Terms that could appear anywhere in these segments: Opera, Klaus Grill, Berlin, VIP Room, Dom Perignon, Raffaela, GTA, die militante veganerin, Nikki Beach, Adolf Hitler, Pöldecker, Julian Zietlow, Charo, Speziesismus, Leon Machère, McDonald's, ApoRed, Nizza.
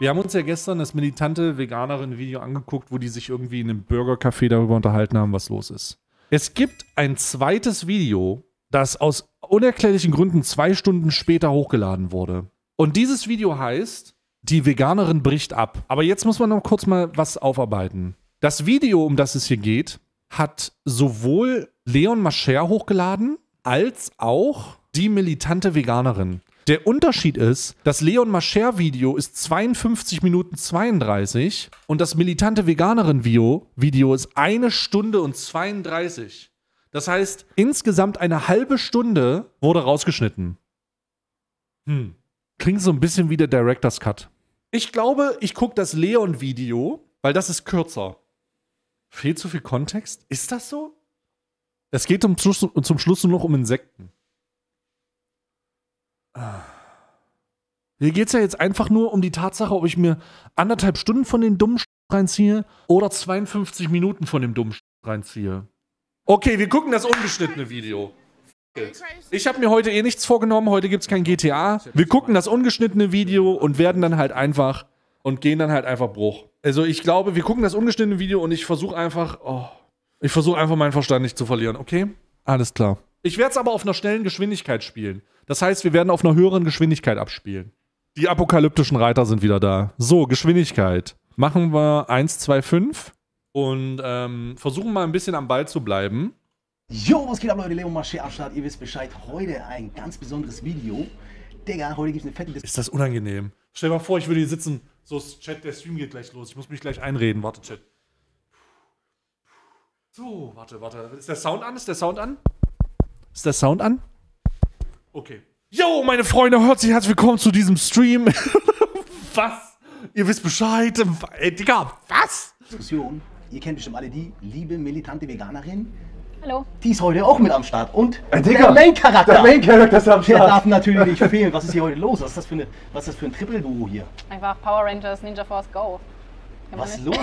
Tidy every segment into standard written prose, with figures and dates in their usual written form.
Wir haben uns ja gestern das militante Veganerin-Video angeguckt, wo die sich irgendwie in einem Burgercafé darüber unterhalten haben, was los ist. Es gibt ein zweites Video, das aus unerklärlichen Gründen 2 Stunden später hochgeladen wurde. Und dieses Video heißt, die Veganerin bricht ab. Aber jetzt muss man noch kurz mal was aufarbeiten. Das Video, um das es hier geht, hat sowohl Leon Machère hochgeladen, als auch die militante Veganerin. Der Unterschied ist, das Leon Machère-Video ist 52 Minuten 32 und das militante Veganerin-Video ist 1 Stunde und 32. Das heißt, insgesamt eine halbe Stunde wurde rausgeschnitten. Klingt so ein bisschen wie der Director's Cut. Ich glaube, ich gucke das Leon-Video, weil das ist kürzer. Fehlt zu viel Kontext? Ist das so? Es geht zum Schluss nur noch um Insekten. Hier geht es ja jetzt einfach nur um die Tatsache, ob ich mir 1,5 Stunden von den dummen reinziehe oder 52 Minuten von dem dummen reinziehe. Okay, wir gucken das ungeschnittene Video. Ich habe mir heute eh nichts vorgenommen, heute gibt es kein GTA. Wir gucken das ungeschnittene Video und werden dann halt einfach und gehen dann halt einfach Bruch. Also ich glaube, wir gucken das ungeschnittene Video und ich versuche einfach, meinen Verstand nicht zu verlieren, okay? Alles klar. Ich werde es aber auf einer schnellen Geschwindigkeit spielen. Das heißt, wir werden auf einer höheren Geschwindigkeit abspielen. Die apokalyptischen Reiter sind wieder da. So, Geschwindigkeit. Machen wir 1, 2, 5 und versuchen mal ein bisschen am Ball zu bleiben. Jo, was geht ab, Leute? Leon Machère am Start. Ihr wisst Bescheid. Heute ein ganz besonderes Video. Digga, heute gibt es eine fette Diskussion. Ist das unangenehm? Stell dir mal vor, ich würde hier sitzen. So, Chat, der Stream geht gleich los. Ich muss mich gleich einreden. Warte, Chat. So, warte, warte. Ist der Sound an? Ist der Sound an? Ist der Sound an? Okay. Yo, meine Freunde, herzlich willkommen zu diesem Stream. Was? Ihr wisst Bescheid? Ey, Digga, was? Diskussion. Ihr kennt bestimmt alle die liebe militante Veganerin. Hallo. Die ist heute auch mit am Start. Und der Main-Charakter. Der Main-Charakter ist am Start. Der darf natürlich nicht fehlen. Was ist hier heute los? Was ist das für ein Triple-Duo hier? Einfach Power Rangers, Ninja Force, Go. Was ist los?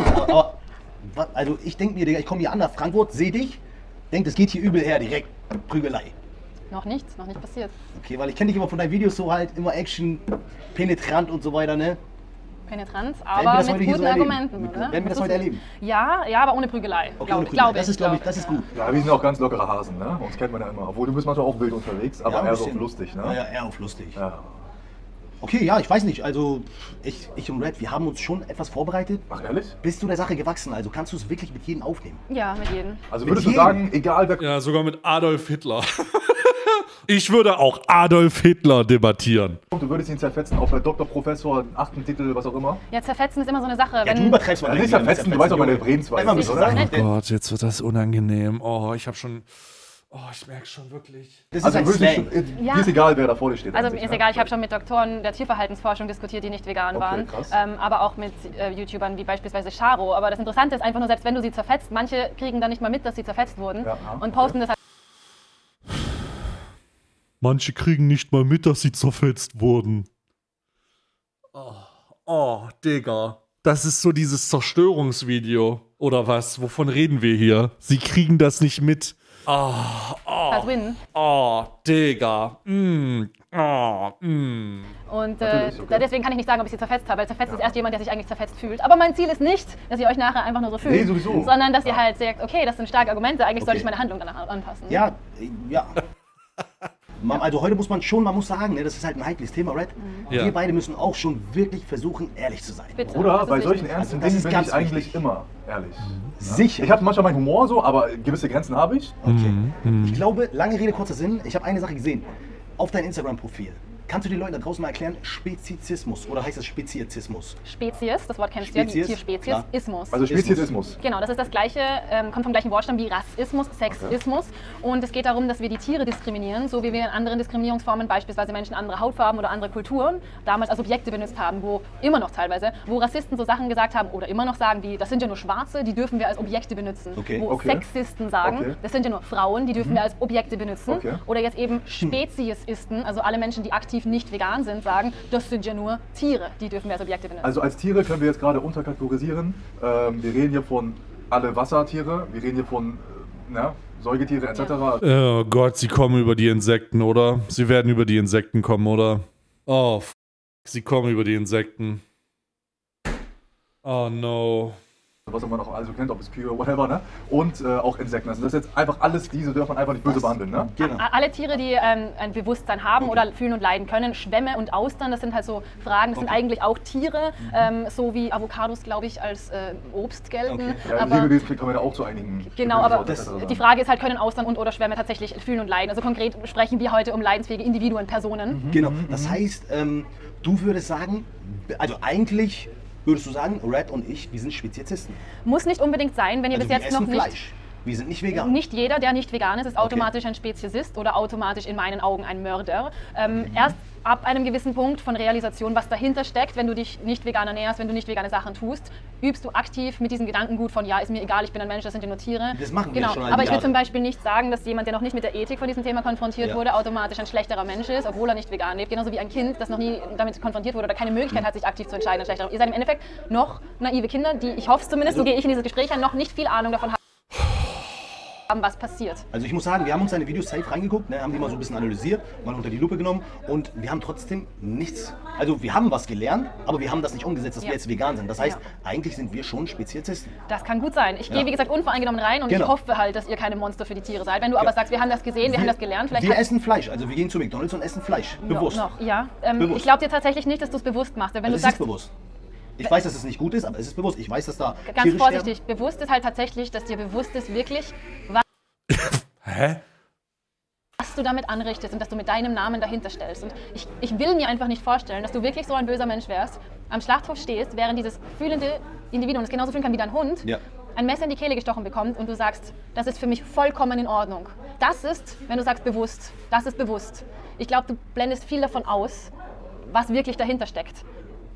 Also ich denke mir, Digga, ich komme hier an nach Frankfurt, sehe dich, denke, das geht hier übel her, direkt Prügelei. Noch nicht passiert. Okay, weil ich kenne dich immer von deinen Videos so halt, immer Action, penetrant und so weiter, ne? Penetrant, aber mit guten Argumenten, oder? Werden wir das heute erleben? Ja, ja, aber ohne Prügelei, glaube ich. Das ist gut. Ja, wir sind auch ganz lockere Hasen, ne? Uns kennt man ja immer. Obwohl, du bist manchmal auch wild unterwegs, aber eher so auf lustig, ne? Ja, eher auf lustig. Ja. Okay, ja, ich weiß nicht, also ich und Red, wir haben uns schon etwas vorbereitet. Ach, ehrlich? Bist du der Sache gewachsen, also kannst du es wirklich mit jedem aufnehmen? Ja, mit jedem. Also würdest du sagen, egal wer... Ja, sogar mit Adolf Hitler. Ich würde auch Adolf Hitler debattieren. Du würdest ihn zerfetzen, auf Doktor, Professor, 8. Titel, was auch immer? Ja, zerfetzen ist immer so eine Sache. Ja, du übertreibst mal. Nicht zerfetzen, du weißt auch meine Redensweise, oder? Oh Gott, jetzt wird das unangenehm. Oh, ich habe schon... Oh, ich merke schon wirklich. Das ist also mir ist egal, wer da vor dir steht. Also mir ist egal, ich habe schon mit Doktoren der Tierverhaltensforschung diskutiert, die nicht vegan waren. Krass. Aber auch mit YouTubern wie beispielsweise Charo. Aber das Interessante ist einfach nur, selbst wenn du sie zerfetzt, manche kriegen dann nicht mal mit, dass sie zerfetzt wurden und posten das halt. Manche kriegen nicht mal mit, dass sie zerfetzt wurden. Oh, oh Digga. Das ist so dieses Zerstörungsvideo. Oder was? Wovon reden wir hier? Sie kriegen das nicht mit. Digga. Und deswegen kann ich nicht sagen, ob ich sie zerfetzt habe. Weil zerfetzt ist erst jemand, der sich eigentlich zerfetzt fühlt. Aber mein Ziel ist nicht, dass ihr euch nachher einfach nur so fühlt. Nee, sowieso. Sondern, dass ihr halt sagt, okay, das sind starke Argumente. Eigentlich sollte ich meine Handlung danach anpassen. Ja, ja. Also heute muss man schon, man muss sagen, das ist halt ein heikles Thema, Red. Wir beide müssen auch schon wirklich versuchen, ehrlich zu sein. Bitte, oder bei solchen ernsten Dingen bin ich eigentlich immer ehrlich. Sicher. Ich habe manchmal meinen Humor so, aber gewisse Grenzen habe ich. Okay. Ich glaube, lange Rede, kurzer Sinn, ich habe eine Sache gesehen. Auf dein Instagram-Profil. Kannst du den Leuten da draußen mal erklären, Spezizismus, oder heißt das Speziesismus? Spezies, das Wort kennst du ja, die Tierspezies, Ismus. Also Speziesismus. Genau, das ist das gleiche, kommt vom gleichen Wortstamm wie Rassismus, Sexismus. Okay. Und es geht darum, dass wir die Tiere diskriminieren, so wie wir in anderen Diskriminierungsformen, beispielsweise Menschen anderer Hautfarben oder andere Kulturen, damals als Objekte benutzt haben, wo immer noch teilweise, wo Rassisten so Sachen gesagt haben oder immer noch sagen wie, das sind ja nur Schwarze, die dürfen wir als Objekte benutzen. Okay. Wo Sexisten sagen, das sind ja nur Frauen, die dürfen wir als Objekte benutzen. Okay. Oder jetzt eben Speziesisten, also alle Menschen, die aktiv nicht vegan sind, sagen, das sind ja nur Tiere, die dürfen wir als Objekte benennen. Also als Tiere können wir jetzt gerade unterkategorisieren. Wir reden hier von alle Wassertiere, wir reden hier von Säugetiere etc. Ja. Oh Gott, sie kommen über die Insekten, oder? Sie werden über die Insekten kommen, oder? Oh, sie kommen über die Insekten. Oh no. Was man auch also kennt, ob es Kühe, whatever, ne? Und auch Insekten. Also das ist jetzt einfach alles, diese darf man einfach nicht böse behandeln, ne? Genau. Alle Tiere, die ein Bewusstsein haben oder fühlen und leiden können, Schwämme und Austern, das sind halt so Fragen, das sind eigentlich auch Tiere, so wie Avocados, glaube ich, als Obst gelten. Ja, aber Lebewesen kann man ja auch zu einigen. Genau, aber die Frage ist halt, können Austern und oder Schwämme tatsächlich fühlen und leiden? Also konkret sprechen wir heute um leidensfähige Individuen, Personen. Mhm. Genau, das heißt, du würdest sagen, also eigentlich... Würdest du sagen, Red und ich, wir sind Speziesisten? Muss nicht unbedingt sein, wenn ihr also bis jetzt noch nicht... Fleisch. Wir sind nicht vegan. Nicht jeder, der nicht vegan ist, ist automatisch ein Speziesist oder automatisch in meinen Augen ein Mörder. Erst ab einem gewissen Punkt von Realisation, was dahinter steckt, wenn du dich nicht vegan ernährst, wenn du nicht vegane Sachen tust, übst du aktiv mit diesem Gedankengut von, ja, ist mir egal, ich bin ein Mensch, das sind ja nur Tiere. Das machen wir schon. Aber ich würde zum Beispiel nicht sagen, dass jemand, der noch nicht mit der Ethik von diesem Thema konfrontiert wurde, automatisch ein schlechterer Mensch ist, obwohl er nicht vegan lebt. Genauso wie ein Kind, das noch nie damit konfrontiert wurde oder keine Möglichkeit hat, sich aktiv zu entscheiden, ein schlechterer. Ihr seid im Endeffekt noch naive Kinder, die, ich hoffe zumindest, so gehe ich in dieses Gespräch an, noch nicht viel Ahnung davon haben. Was passiert. Also ich muss sagen, wir haben uns deine Videos safe reingeguckt, ne, haben die mal so ein bisschen analysiert, mal unter die Lupe genommen und wir haben trotzdem nichts, also wir haben was gelernt, aber wir haben das nicht umgesetzt, dass wir jetzt vegan sind. Das heißt, eigentlich sind wir schon Speziesisten. Das kann gut sein. Ich gehe, wie gesagt, unvoreingenommen rein und ich hoffe halt, dass ihr keine Monster für die Tiere seid. Wenn du aber sagst, wir haben das gesehen, wir haben das gelernt. Vielleicht wir essen Fleisch, also wir gehen zu McDonald's und essen Fleisch. Bewusst. Bewusst. Ich glaube dir tatsächlich nicht, dass du es bewusst machst. Wenn also du sagst, ist bewusst. Ich weiß, dass es nicht gut ist, aber es ist bewusst. Ich weiß, dass da Tiere sterben. Ganz vorsichtig. Bewusst ist halt tatsächlich, dass dir bewusst ist wirklich, was, was du damit anrichtest und dass du mit deinem Namen dahinter stellst. Und ich will mir einfach nicht vorstellen, dass du wirklich so ein böser Mensch wärst, am Schlachthof stehst, während dieses fühlende Individuum, das genauso fühlen kann wie dein Hund, ein Messer in die Kehle gestochen bekommt und du sagst, das ist für mich vollkommen in Ordnung. Das ist, wenn du sagst bewusst, das ist bewusst. Ich glaube, du blendest viel davon aus, was wirklich dahinter steckt.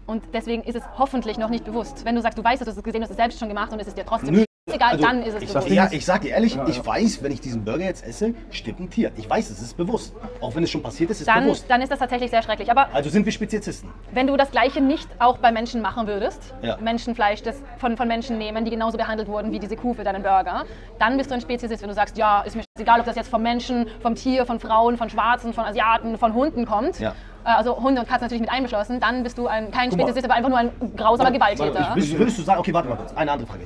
Und deswegen ist es hoffentlich noch nicht bewusst. Wenn du sagst, du weißt, dass du es gesehen hast, du es selbst schon gemacht und es ist dir trotzdem egal, also, dann ist es bewusst. Ja, ich sag dir ehrlich, ich weiß, wenn ich diesen Burger jetzt esse, stirbt ein Tier. Ich weiß, es ist bewusst. Auch wenn es schon passiert ist, ist es bewusst. Dann ist das tatsächlich sehr schrecklich. Aber also sind wir Speziesisten. Wenn du das Gleiche nicht auch bei Menschen machen würdest, Menschenfleisch das von Menschen nehmen, die genauso behandelt wurden wie diese Kuh für deinen Burger, dann bist du ein Speziesist. Wenn du sagst, ja, ist mir egal, ob das jetzt vom Menschen, vom Tier, von Frauen, von Schwarzen, von Asiaten, von Hunden kommt, also Hunde und Katzen natürlich mit einbeschlossen, dann bist du kein Speziesist, aber einfach nur ein grausamer Gewalttäter. Würdest du sagen, okay, warte mal kurz, eine andere Frage.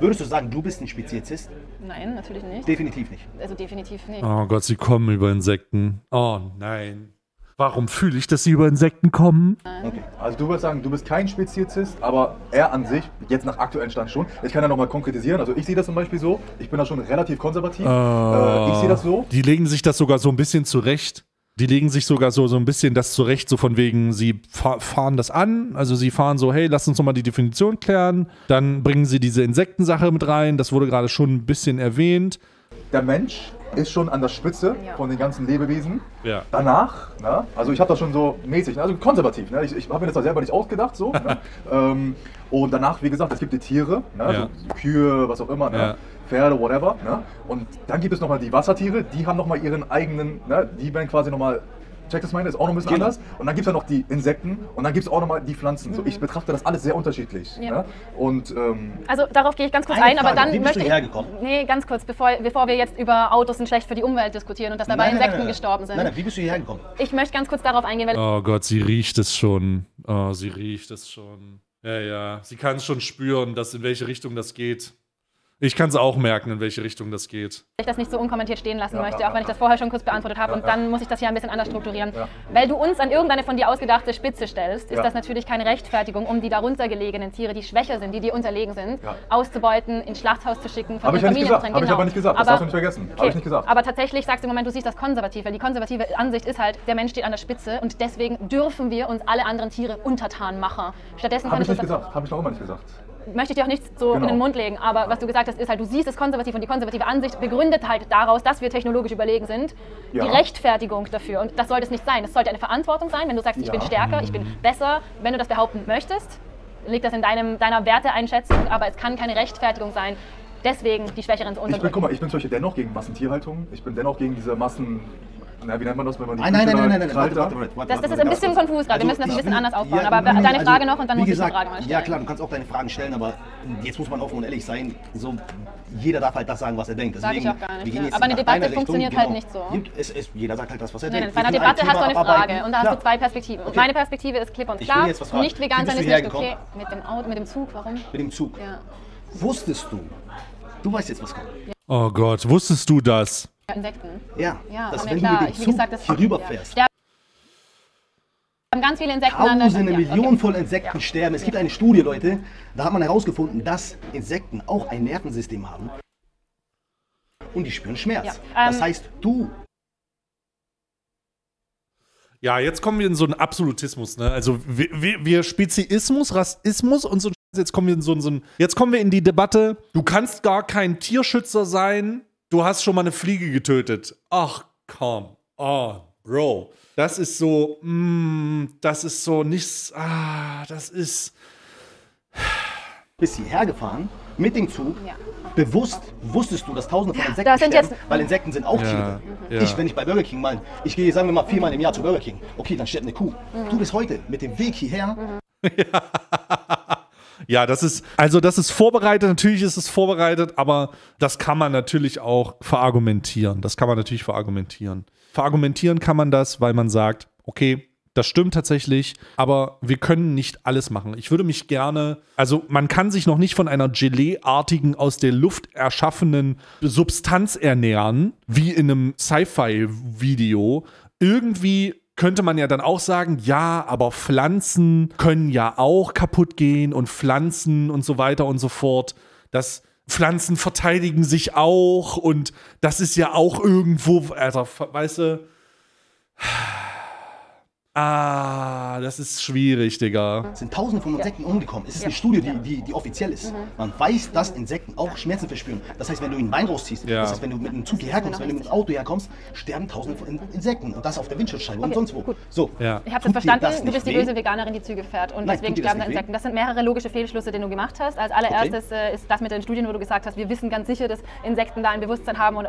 Würdest du sagen, du bist ein Speziesist? Nein, natürlich nicht. Definitiv nicht. Also definitiv nicht. Oh Gott, sie kommen über Insekten. Oh nein. Warum fühle ich, dass sie über Insekten kommen? Okay. Also du würdest sagen, du bist kein Speziesist, aber er an sich, jetzt nach aktuellem Stand schon. Ich kann ja nochmal konkretisieren, also ich sehe das zum Beispiel so, ich bin da schon relativ konservativ, ich sehe das so. Die legen sich das sogar so ein bisschen zurecht. Die legen sich sogar so ein bisschen das zurecht, so von wegen, sie fahren das an, also sie fahren so, hey, lass uns nochmal die Definition klären, dann bringen sie diese Insektensache mit rein, das wurde gerade schon ein bisschen erwähnt. Der Mensch ist schon an der Spitze von den ganzen Lebewesen. Ja. Danach, na, also ich habe das schon so mäßig, also konservativ, ne? Ich habe mir das da selber nicht ausgedacht, so. Ne? Und danach, wie gesagt, es gibt die Tiere, ne? So Kühe, was auch immer, ne? Pferde, whatever. Ne? Und dann gibt es nochmal die Wassertiere, die haben nochmal ihren eigenen, ne? Die werden quasi nochmal, check das meine, ist auch noch ein bisschen anders. Und dann gibt es ja noch die Insekten und dann gibt es auch nochmal die Pflanzen. So, ich betrachte das alles sehr unterschiedlich. Ne? Und, also darauf gehe ich ganz kurz ein, aber dann möchte ich... Nee, ganz kurz, bevor wir jetzt über Autos sind schlecht für die Umwelt diskutieren und dass dabei Insekten gestorben sind. Wie bist du hierher gekommen? Ich möchte ganz kurz darauf eingehen, weil... Oh Gott, sie riecht es schon. Oh, sie riecht es schon. Ja, ja, sie kann schon spüren, dass in welche Richtung das geht. Ich kann es auch merken, in welche Richtung das geht. Ich das nicht so unkommentiert stehen lassen möchte, auch wenn ich das vorher schon kurz beantwortet habe. Und dann muss ich das hier ein bisschen anders strukturieren. Weil du uns an irgendeine von dir ausgedachte Spitze stellst, ist das natürlich keine Rechtfertigung, um die darunter gelegenen Tiere, die schwächer sind, die dir unterlegen sind, auszubeuten, ins Schlachthaus zu schicken, von ihren Familien zu trennen. Habe ich aber nicht gesagt, das darfst du nicht vergessen. Okay. Habe ich nicht gesagt. Aber tatsächlich sagst du im Moment, du siehst das konservativ, weil die konservative Ansicht ist halt, der Mensch steht an der Spitze und deswegen dürfen wir uns alle anderen Tiere untertan machen. Stattdessen kann ich das nicht gesagt, habe ich noch immer nicht gesagt. Möchte ich dir auch nichts so in den Mund legen, aber was du gesagt hast, ist halt, du siehst es konservativ und die konservative Ansicht begründet halt daraus, dass wir technologisch überlegen sind, die Rechtfertigung dafür. Und das sollte es nicht sein. Das sollte eine Verantwortung sein, wenn du sagst, ich bin stärker, ich bin besser, wenn du das behaupten möchtest, liegt das in deiner Werteeinschätzung, aber es kann keine Rechtfertigung sein. Deswegen die Schwächeren zu unterdrücken. Ich bin zum Beispiel dennoch gegen Massentierhaltung, ich bin dennoch gegen diese Massen... Na, wie nennt man das, wenn man die Das ist ein bisschen konfus gerade, wir müssen das ein bisschen anders aufbauen. Aber deine Frage noch und dann muss ich die Frage mal stellen. Ja klar, du kannst auch deine Fragen stellen, aber jetzt muss man offen und ehrlich sein. So, jeder darf halt das sagen, was er denkt. Deswegen, sag ich auch gar nicht. Aber eine Debatte funktioniert halt nicht so. Jeder sagt halt das, was er denkt. Bei einer Debatte hast du eine Frage und da hast du zwei Perspektiven. Und meine Perspektive ist klipp und klar. Nicht vegan sein ist nicht okay. Mit dem Auto, mit dem Zug, warum? Mit dem Zug. Wusstest du? Du weißt jetzt, was kommt. Oh Gott, wusstest du das? Insekten. Ja, ja, das wenn klar. Du mit dem Zug hier rüberfährst. Ja. Wir haben ganz viele Insekten. Tausende, Millionen von Insekten sterben. Es gibt eine Studie, Leute, da hat man herausgefunden, dass Insekten auch ein Nervensystem haben und die spüren Schmerz. Ja. Das heißt, du... Ja, jetzt kommen wir in so einen Absolutismus, ne? Also wir Speziismus, Rassismus und so ein Scheiß. Jetzt kommen wir in jetzt kommen wir in die Debatte, du kannst gar kein Tierschützer sein, du hast schon mal eine Fliege getötet. Ach, komm. Oh, Bro. Das ist so, das ist so nichts, das ist... Bist hierher gefahren, mit dem Zug, bewusst wusstest du, dass Tausende von Insekten sterben, weil Insekten sind auch Tiere. Ich, wenn ich bei Burger King mal, ich gehe, sagen wir mal, 4-mal im Jahr zu Burger King, okay, dann stirbt eine Kuh. Du bist heute mit dem Weg hierher... Ja, das ist, also das ist vorbereitet, natürlich ist es vorbereitet, aber das kann man natürlich auch verargumentieren. Das kann man natürlich verargumentieren. Verargumentieren kann man das, weil man sagt, okay, das stimmt tatsächlich, aber wir können nicht alles machen. Ich würde mich gerne, also man kann sich noch nicht von einer Gelee-artigen, aus der Luft erschaffenen Substanz ernähren, wie in einem Sci-Fi-Video. Irgendwie könnte man ja dann auch sagen, ja, aber Pflanzen können ja auch kaputt gehen und Pflanzen und so weiter und so fort. Das Pflanzen verteidigen sich auch und das ist ja auch irgendwo, also, weißt du, das ist schwierig, Digga. Es sind Tausende von Insekten umgekommen. Es ist eine Studie, die offiziell ist. Man weiß, dass Insekten auch Schmerzen verspüren. Das heißt, wenn du einen Wein rausziehst, das heißt, wenn du mit einem Zug hierher kommst, wenn du mit dem Auto herkommst, sterben Tausende von Insekten. Und das auf der Windschutzscheibe und sonst wo. So. Ja. Ich habe das verstanden. Du bist die böse Veganerin, die Züge fährt. Und deswegen sterben da Insekten. Das sind mehrere logische Fehlschlüsse, die du gemacht hast. Als allererstes ist das mit den Studien, wo du gesagt hast, wir wissen ganz sicher, dass Insekten da ein Bewusstsein haben und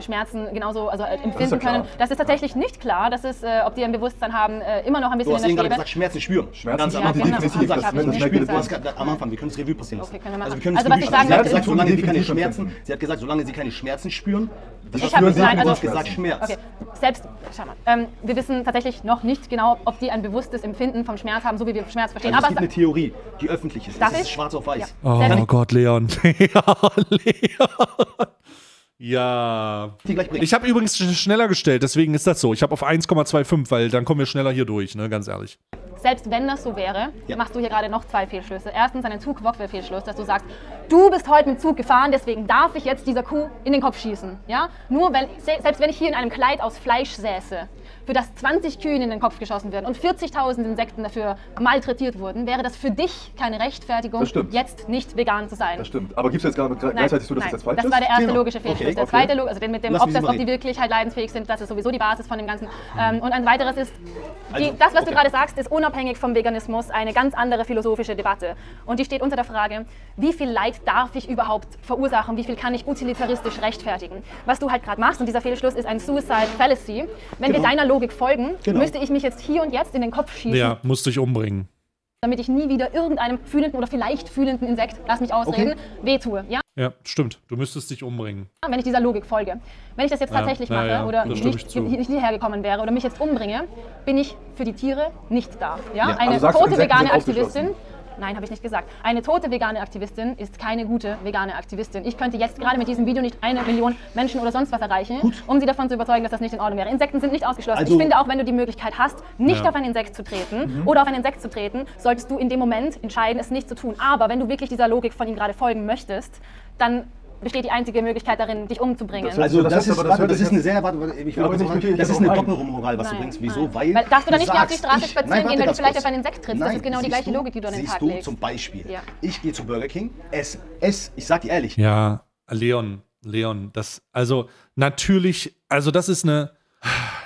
Schmerzen genauso empfinden können. Das ist tatsächlich nicht klar. Das ist, ob die ein Bewusstsein haben, immer noch ein bisschen in der Schwebe. Du hast gerade gesagt, Schmerzen spüren. Schmerzen spüren. Am Anfang, wir können das Revue passieren lassen. Okay, also was ich sagen möchte, sie hat gesagt, solange sie keine Schmerzen spüren, du hast gesagt Schmerz. Okay. Selbst, schau mal, wir wissen tatsächlich noch nicht genau, ob die ein bewusstes Empfinden vom Schmerz haben, so wie wir Schmerz verstehen. Also es gibt eine Theorie, die öffentlich ist. Das ist schwarz auf weiß. Oh Gott, Leon. Leon. Ja. Ich habe übrigens schneller gestellt, deswegen ist das so. Ich habe auf 1,25, weil dann kommen wir schneller hier durch, ne, ganz ehrlich. Selbst wenn das so wäre, machst du hier gerade noch zwei Fehlschlüsse. Erstens einen Zugwockware-Fehlschluss, dass du sagst, du bist heute mit Zug gefahren, deswegen darf ich jetzt dieser Kuh in den Kopf schießen. Ja? Nur wenn, selbst wenn ich hier in einem Kleid aus Fleisch säße, für das 20 Kühen in den Kopf geschossen werden und 40.000 Insekten dafür malträtiert wurden, wäre das für dich keine Rechtfertigung, jetzt nicht vegan zu sein. Das stimmt. Aber gibt es jetzt gerade gleichzeitig so, dass das falsch ist? Das war der erste logische Fehlschluss. Der zweite, also den mit dem, ob die wirklich halt leidensfähig sind, das ist sowieso die Basis von dem Ganzen. Und ein weiteres ist, das, was du gerade sagst, ist unabhängig vom Veganismus eine ganz andere philosophische Debatte. Und die steht unter der Frage, wie viel Leid darf ich überhaupt verursachen, wie viel kann ich utilitaristisch rechtfertigen? Was du halt gerade machst, und dieser Fehlschluss ist ein Suicide Fallacy, wenn wir deiner Logik folgen, müsste ich mich jetzt hier und jetzt in den Kopf schießen. Ja, musst dich umbringen. Damit ich nie wieder irgendeinem fühlenden oder vielleicht fühlenden Insekt, lass mich ausreden, wehtue. Ja? Ja, stimmt. Du müsstest dich umbringen. Wenn ich dieser Logik folge. Wenn ich das jetzt tatsächlich mache oder nicht hierher gekommen wäre oder mich jetzt umbringe, bin ich für die Tiere nicht da. Ja? Ja, eine tote vegane Aktivistin. Nein, habe ich nicht gesagt. Eine tote vegane Aktivistin ist keine gute vegane Aktivistin. Ich könnte jetzt gerade mit diesem Video nicht 1 Million Menschen oder sonst was erreichen, um sie davon zu überzeugen, dass das nicht in Ordnung wäre. Insekten sind nicht ausgeschlossen. Also ich finde auch, wenn du die Möglichkeit hast, nicht auf ein Insekt zu treten oder auf ein Insekt zu treten, solltest du in dem Moment entscheiden, es nicht zu tun. Aber wenn du wirklich dieser Logik von ihm gerade folgen möchtest, dann besteht die einzige Möglichkeit darin, dich umzubringen. Also das ist eine sehr... Das ist eine Doppelmoral, was du bringst. Wieso? Weil darfst du dann nicht mehr auf die Straße spazieren gehen, wenn du vielleicht auf ein Insekt trittst. Das ist genau die gleiche Logik, die du an den Tag legst. Zum Beispiel, ich gehe zu Burger King, ich sag dir ehrlich. Ja, Leon, das... Also natürlich, also das ist eine...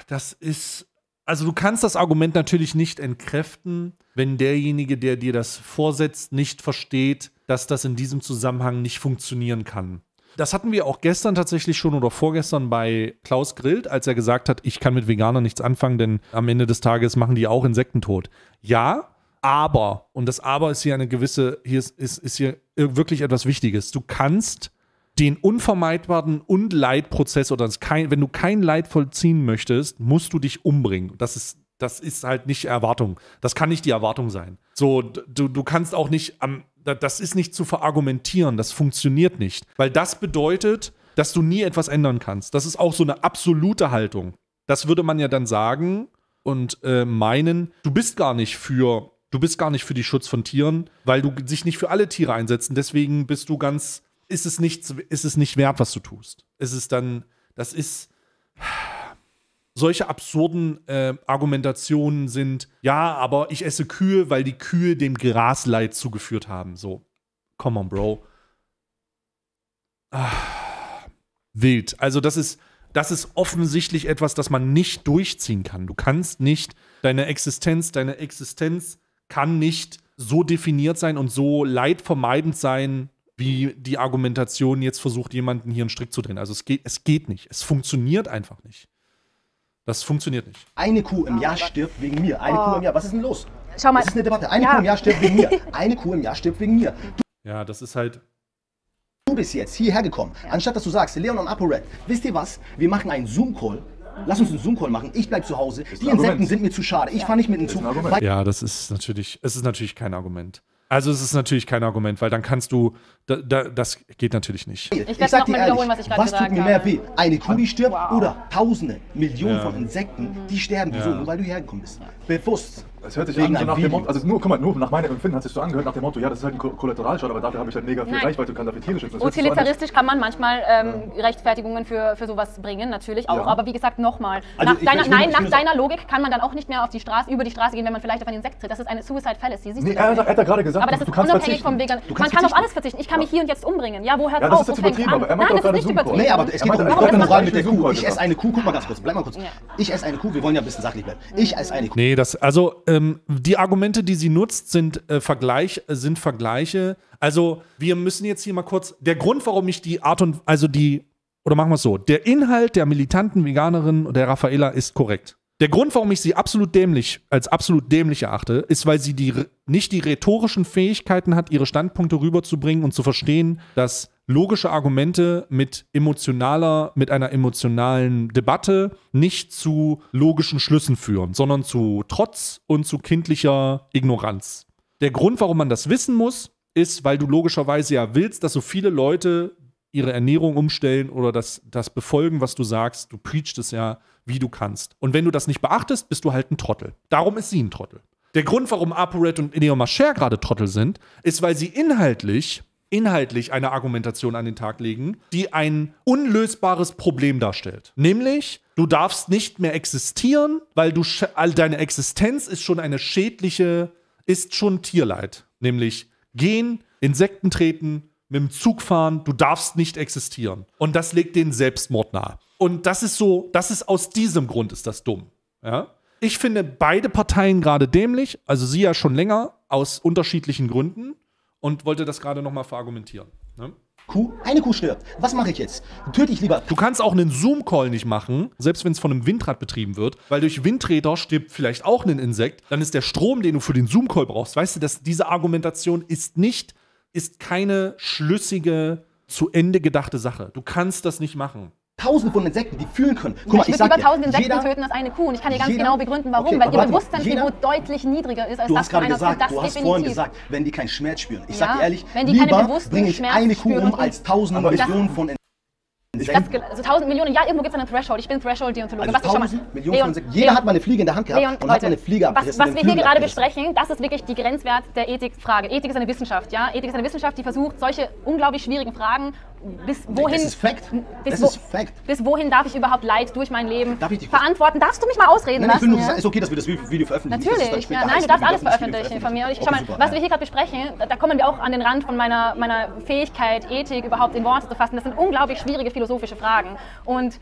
Das ist... Also du kannst das Argument natürlich nicht entkräften, wenn derjenige, der dir das vorsetzt, nicht versteht, dass das in diesem Zusammenhang nicht funktionieren kann. Das hatten wir auch gestern tatsächlich schon oder vorgestern bei Klaus Grill, als er gesagt hat, ich kann mit Veganern nichts anfangen, denn am Ende des Tages machen die auch Insekten tot. Ja, aber, und das Aber ist hier eine gewisse, ist hier wirklich etwas Wichtiges. Du kannst den unvermeidbaren Unleidprozess oder wenn du kein Leid vollziehen möchtest, musst du dich umbringen. Das ist halt nicht Erwartung. Das kann nicht die Erwartung sein. So, du kannst auch nicht das ist nicht zu verargumentieren, das funktioniert nicht. Weil das bedeutet, dass du nie etwas ändern kannst. Das ist auch so eine absolute Haltung. Das würde man ja dann sagen und meinen, du bist gar nicht für den Schutz von Tieren, weil du dich nicht für alle Tiere einsetzt. Deswegen bist du ganz, ist es nicht wert, was du tust. Solche absurden Argumentationen sind, ja, aber ich esse Kühe, weil die Kühe dem Grasleid zugeführt haben. So, come on, Bro. Ah, wild. Also das ist offensichtlich etwas, das man nicht durchziehen kann. Du kannst nicht, deine Existenz kann nicht so definiert sein und so leidvermeidend sein, wie die Argumentation jetzt versucht, jemanden hier einen Strick zu drehen. Also es geht nicht. Es funktioniert einfach nicht. Das funktioniert nicht. Eine Kuh im Jahr stirbt wegen mir. Eine Kuh im Jahr. Was ist denn los? Schau mal. Das ist eine Debatte. Eine Kuh im Jahr stirbt wegen mir. Eine Kuh im Jahr stirbt wegen mir. Ja, das ist halt... Du bist jetzt hierher gekommen. Anstatt dass du sagst, Leon und ApoRed, wisst ihr was? Wir machen einen Zoom-Call. Lass uns einen Zoom-Call machen. Ich bleib zu Hause. Die Insekten sind mir zu schade. Ich fahre nicht mit in den Zug. Ja, es ist natürlich kein Argument. Also es ist natürlich kein Argument, weil dann kannst du, das geht natürlich nicht. Ich sag dir ehrlich, was tut mir mehr weh? Eine Kuh, die stirbt, oder Tausende, Millionen von Insekten, die sterben, wieso? Nur weil du hergekommen bist. Bewusst. Es hört sich an nach dem Motto, also nur nach meinem Empfinden hat sich so angehört nach dem Motto, ja, das ist halt ein Kollateralschaden, aber dafür habe ich halt mega viel Reichweite und kann dafür Tiere schützen. Utilitaristisch kann man manchmal Rechtfertigungen für sowas bringen, natürlich auch, aber wie gesagt, nochmal, nach deiner Logik kann man dann auch nicht mehr auf die Straße, über die Straße gehen, wenn man vielleicht auf einen Insekt tritt. Das ist eine Suicide Fallacy, siehst du? Nee, er hat ja gerade gesagt, aber das ist unabhängig vom Vegan. Man kann auf alles verzichten. Ich kann mich hier und jetzt umbringen. Ja, woher auch? Das ist übertrieben, aber er macht doch gerade Zoom-Call. Nee, aber es geht um die Moral mit der Kuh. Ich esse eine Kuh, guck mal ganz kurz, bleib mal kurz. Ich esse eine Kuh, wir wollen ja ein bisschen sachlich bleiben. Ich esse eine Kuh. Nee, also die Argumente, die sie nutzt, sind Vergleiche. Also wir müssen jetzt hier mal kurz, der Grund, warum ich die Art und, also die, oder machen wir es so, der Inhalt der militanten Veganerin, der Raffaela, ist korrekt. Der Grund, warum ich sie als absolut dämlich erachte, ist, weil sie nicht die rhetorischen Fähigkeiten hat, ihre Standpunkte rüberzubringen und zu verstehen, dass logische Argumente mit einer emotionalen Debatte nicht zu logischen Schlüssen führen, sondern zu Trotz und zu kindlicher Ignoranz. Der Grund, warum man das wissen muss, ist, weil du logischerweise ja willst, dass so viele Leute ihre Ernährung umstellen oder das befolgen, was du sagst. Du preachst es ja, wie du kannst. Und wenn du das nicht beachtest, bist du halt ein Trottel. Darum ist sie ein Trottel. Der Grund, warum ApoRed und Leon Machère gerade Trottel sind, ist, weil sie inhaltlich eine Argumentation an den Tag legen, die ein unlösbares Problem darstellt. Nämlich, du darfst nicht mehr existieren, weil deine Existenz ist schon eine schädliche, ist schon Tierleid. Nämlich gehen, Insekten treten, mit dem Zug fahren, du darfst nicht existieren. Und das legt den Selbstmord nahe. Und das ist so, aus diesem Grund ist das dumm. Ja? Ich finde beide Parteien gerade dämlich, also sie ja schon länger, aus unterschiedlichen Gründen. Und wollte das gerade nochmal verargumentieren. Ne? Eine Kuh stirbt. Was mache ich jetzt? Töte ich lieber... Du kannst auch einen Zoom-Call nicht machen, selbst wenn es von einem Windrad betrieben wird, weil durch Windräder stirbt vielleicht auch ein Insekt. Dann ist der Strom, den du für den Zoom-Call brauchst, weißt du, diese Argumentation ist keine schlüssige, zu Ende gedachte Sache. Du kannst das nicht machen. Tausende von Insekten, die fühlen können. Guck mal, ich würde über 1000 Insekten töten als eine Kuh. Und ich kann dir ganz genau begründen, warum. Okay, weil ihr Bewusstseinsniveau deutlich niedriger ist, als das von einer Kuh. Du hast vorhin gesagt, wenn die kein Schmerz spüren. Ich sag dir ehrlich, lieber bringe ich eine Kuh um als tausende Millionen von Insekten. Also 1000 Millionen, ja, irgendwo gibt es einen Threshold. Ich bin Threshold-Deontologe. Also 1000 Millionen von Insekten. Jeder hat mal eine Fliege in der Hand gehabt und hat eine Fliege abgerissen. Was wir hier gerade besprechen, das ist wirklich die Grenzwert der Ethikfrage. Ethik ist eine Wissenschaft, ja. Ethik ist eine Wissenschaft, die versucht, solche unglaublich schwierigen Fragen bis wohin darf ich überhaupt Leid durch mein Leben verantworten? Darfst du mich mal ausreden lassen? Es ist okay, dass wir das Video veröffentlichen. Natürlich. Nein, du darfst alles veröffentlichen von mir. Und ich schau mal, was wir hier gerade besprechen, da kommen wir auch an den Rand von meiner Fähigkeit, Ethik überhaupt in Worte zu fassen. Das sind unglaublich schwierige philosophische Fragen. Und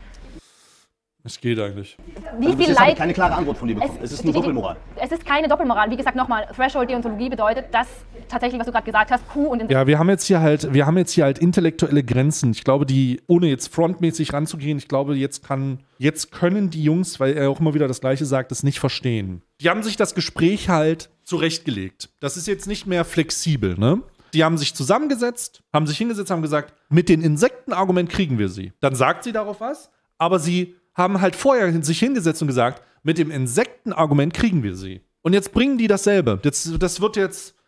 es geht eigentlich. Also bis jetzt habe ich keine klare Antwort von dir bekommen. Es ist eine Doppelmoral. Es ist keine Doppelmoral. Wie gesagt, nochmal, Threshold-Deontologie bedeutet, dass tatsächlich, was du gerade gesagt hast, Kuh und... Ja, wir haben jetzt hier halt intellektuelle Grenzen. Ich glaube, die, ohne jetzt frontmäßig ranzugehen, ich glaube, jetzt können die Jungs, weil er auch immer wieder das Gleiche sagt, es nicht verstehen. Die haben sich das Gespräch halt zurechtgelegt. Das ist jetzt nicht mehr flexibel, ne? Die haben sich zusammengesetzt, haben sich hingesetzt, haben gesagt, mit den Insektenargument kriegen wir sie. Dann sagt sie darauf was, aber sie haben halt vorher sich hingesetzt und gesagt, mit dem Insektenargument kriegen wir sie. Und jetzt bringen die dasselbe. Das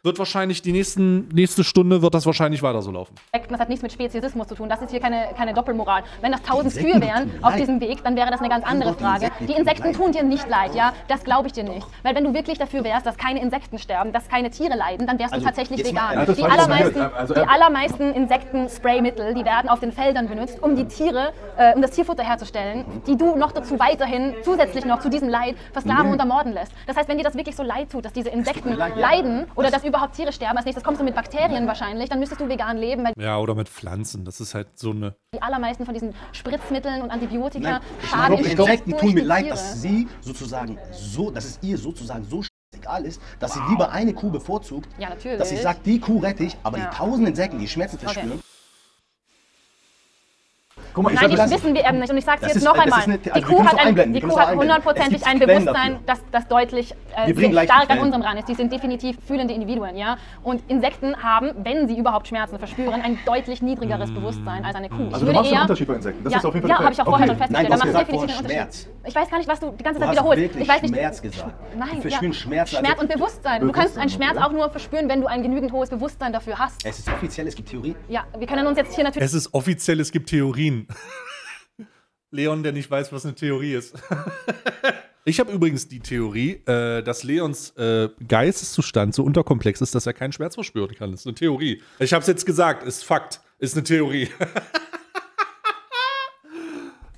wird wahrscheinlich die nächste Stunde wird das wahrscheinlich weiter so laufen. Das hat nichts mit Speziesismus zu tun. Das ist hier keine Doppelmoral. Wenn das 1000 Kühe wären auf diesem Weg, dann wäre das eine ganz andere Frage. Die Insekten tun dir nicht leid, ja? Das glaube ich dir nicht. Weil wenn du wirklich dafür wärst, dass keine Insekten sterben, dass keine Tiere leiden, dann wärst du tatsächlich vegan. Die allermeisten Insekten-Spraymittel, die werden auf den Feldern benutzt, um die Tiere, um das Tierfutter herzustellen, die du noch dazu weiterhin zusätzlich noch zu diesem Leid versklaven und ermorden lässt. Das heißt, wenn dir das wirklich so leid tut, dass diese Insekten leiden oder dass überhaupt Tiere sterben, als nächstes kommst du mit Bakterien wahrscheinlich, dann müsstest du vegan leben. Weil ja, oder mit Pflanzen, das ist halt so eine... Die allermeisten von diesen Spritzmitteln und Antibiotika schaden den Insekten. Tut mir leid, dass sie sozusagen so, dass es ihr sozusagen so egal ist, dass sie lieber eine Kuh bevorzugt, ja, natürlich, dass sie sagt, die Kuh rette ich, aber die 1000 Insekten, die Schmerzen verspüren. Okay. Guck mal, nein, das wissen wir eben nicht. Und ich sage es jetzt noch einmal. Die Kuh hat hundertprozentig ein Bewusstsein, das deutlich stark an unserem Rand ist. Die sind definitiv fühlende Individuen, ja. Und Insekten haben, wenn sie überhaupt Schmerzen verspüren, ein deutlich niedrigeres Bewusstsein als eine Kuh. Also du machst einen Unterschied bei Insekten. Das ist auf jeden Fall. Ja, habe ich auch vorher schon festgestellt. Da machst du definitiv einen Unterschied. Ich weiß gar nicht, was du die ganze Zeit wiederholst. Ich weiß nicht. Schmerz gesagt. Nein, verspüren Schmerz. Schmerz und Bewusstsein. Du kannst einen Schmerz auch nur verspüren, wenn du ein genügend hohes Bewusstsein dafür hast. Es ist offiziell, es gibt Theorien. Ja, wir können uns jetzt hier natürlich. Es ist offiziell, es gibt Theorien. Leon, der nicht weiß, was eine Theorie ist. Ich habe übrigens die Theorie, dass Leons Geisteszustand so unterkomplex ist, dass er keinen Schmerz verspüren kann. Das ist eine Theorie. Ich habe es jetzt gesagt, ist Fakt, ist eine Theorie.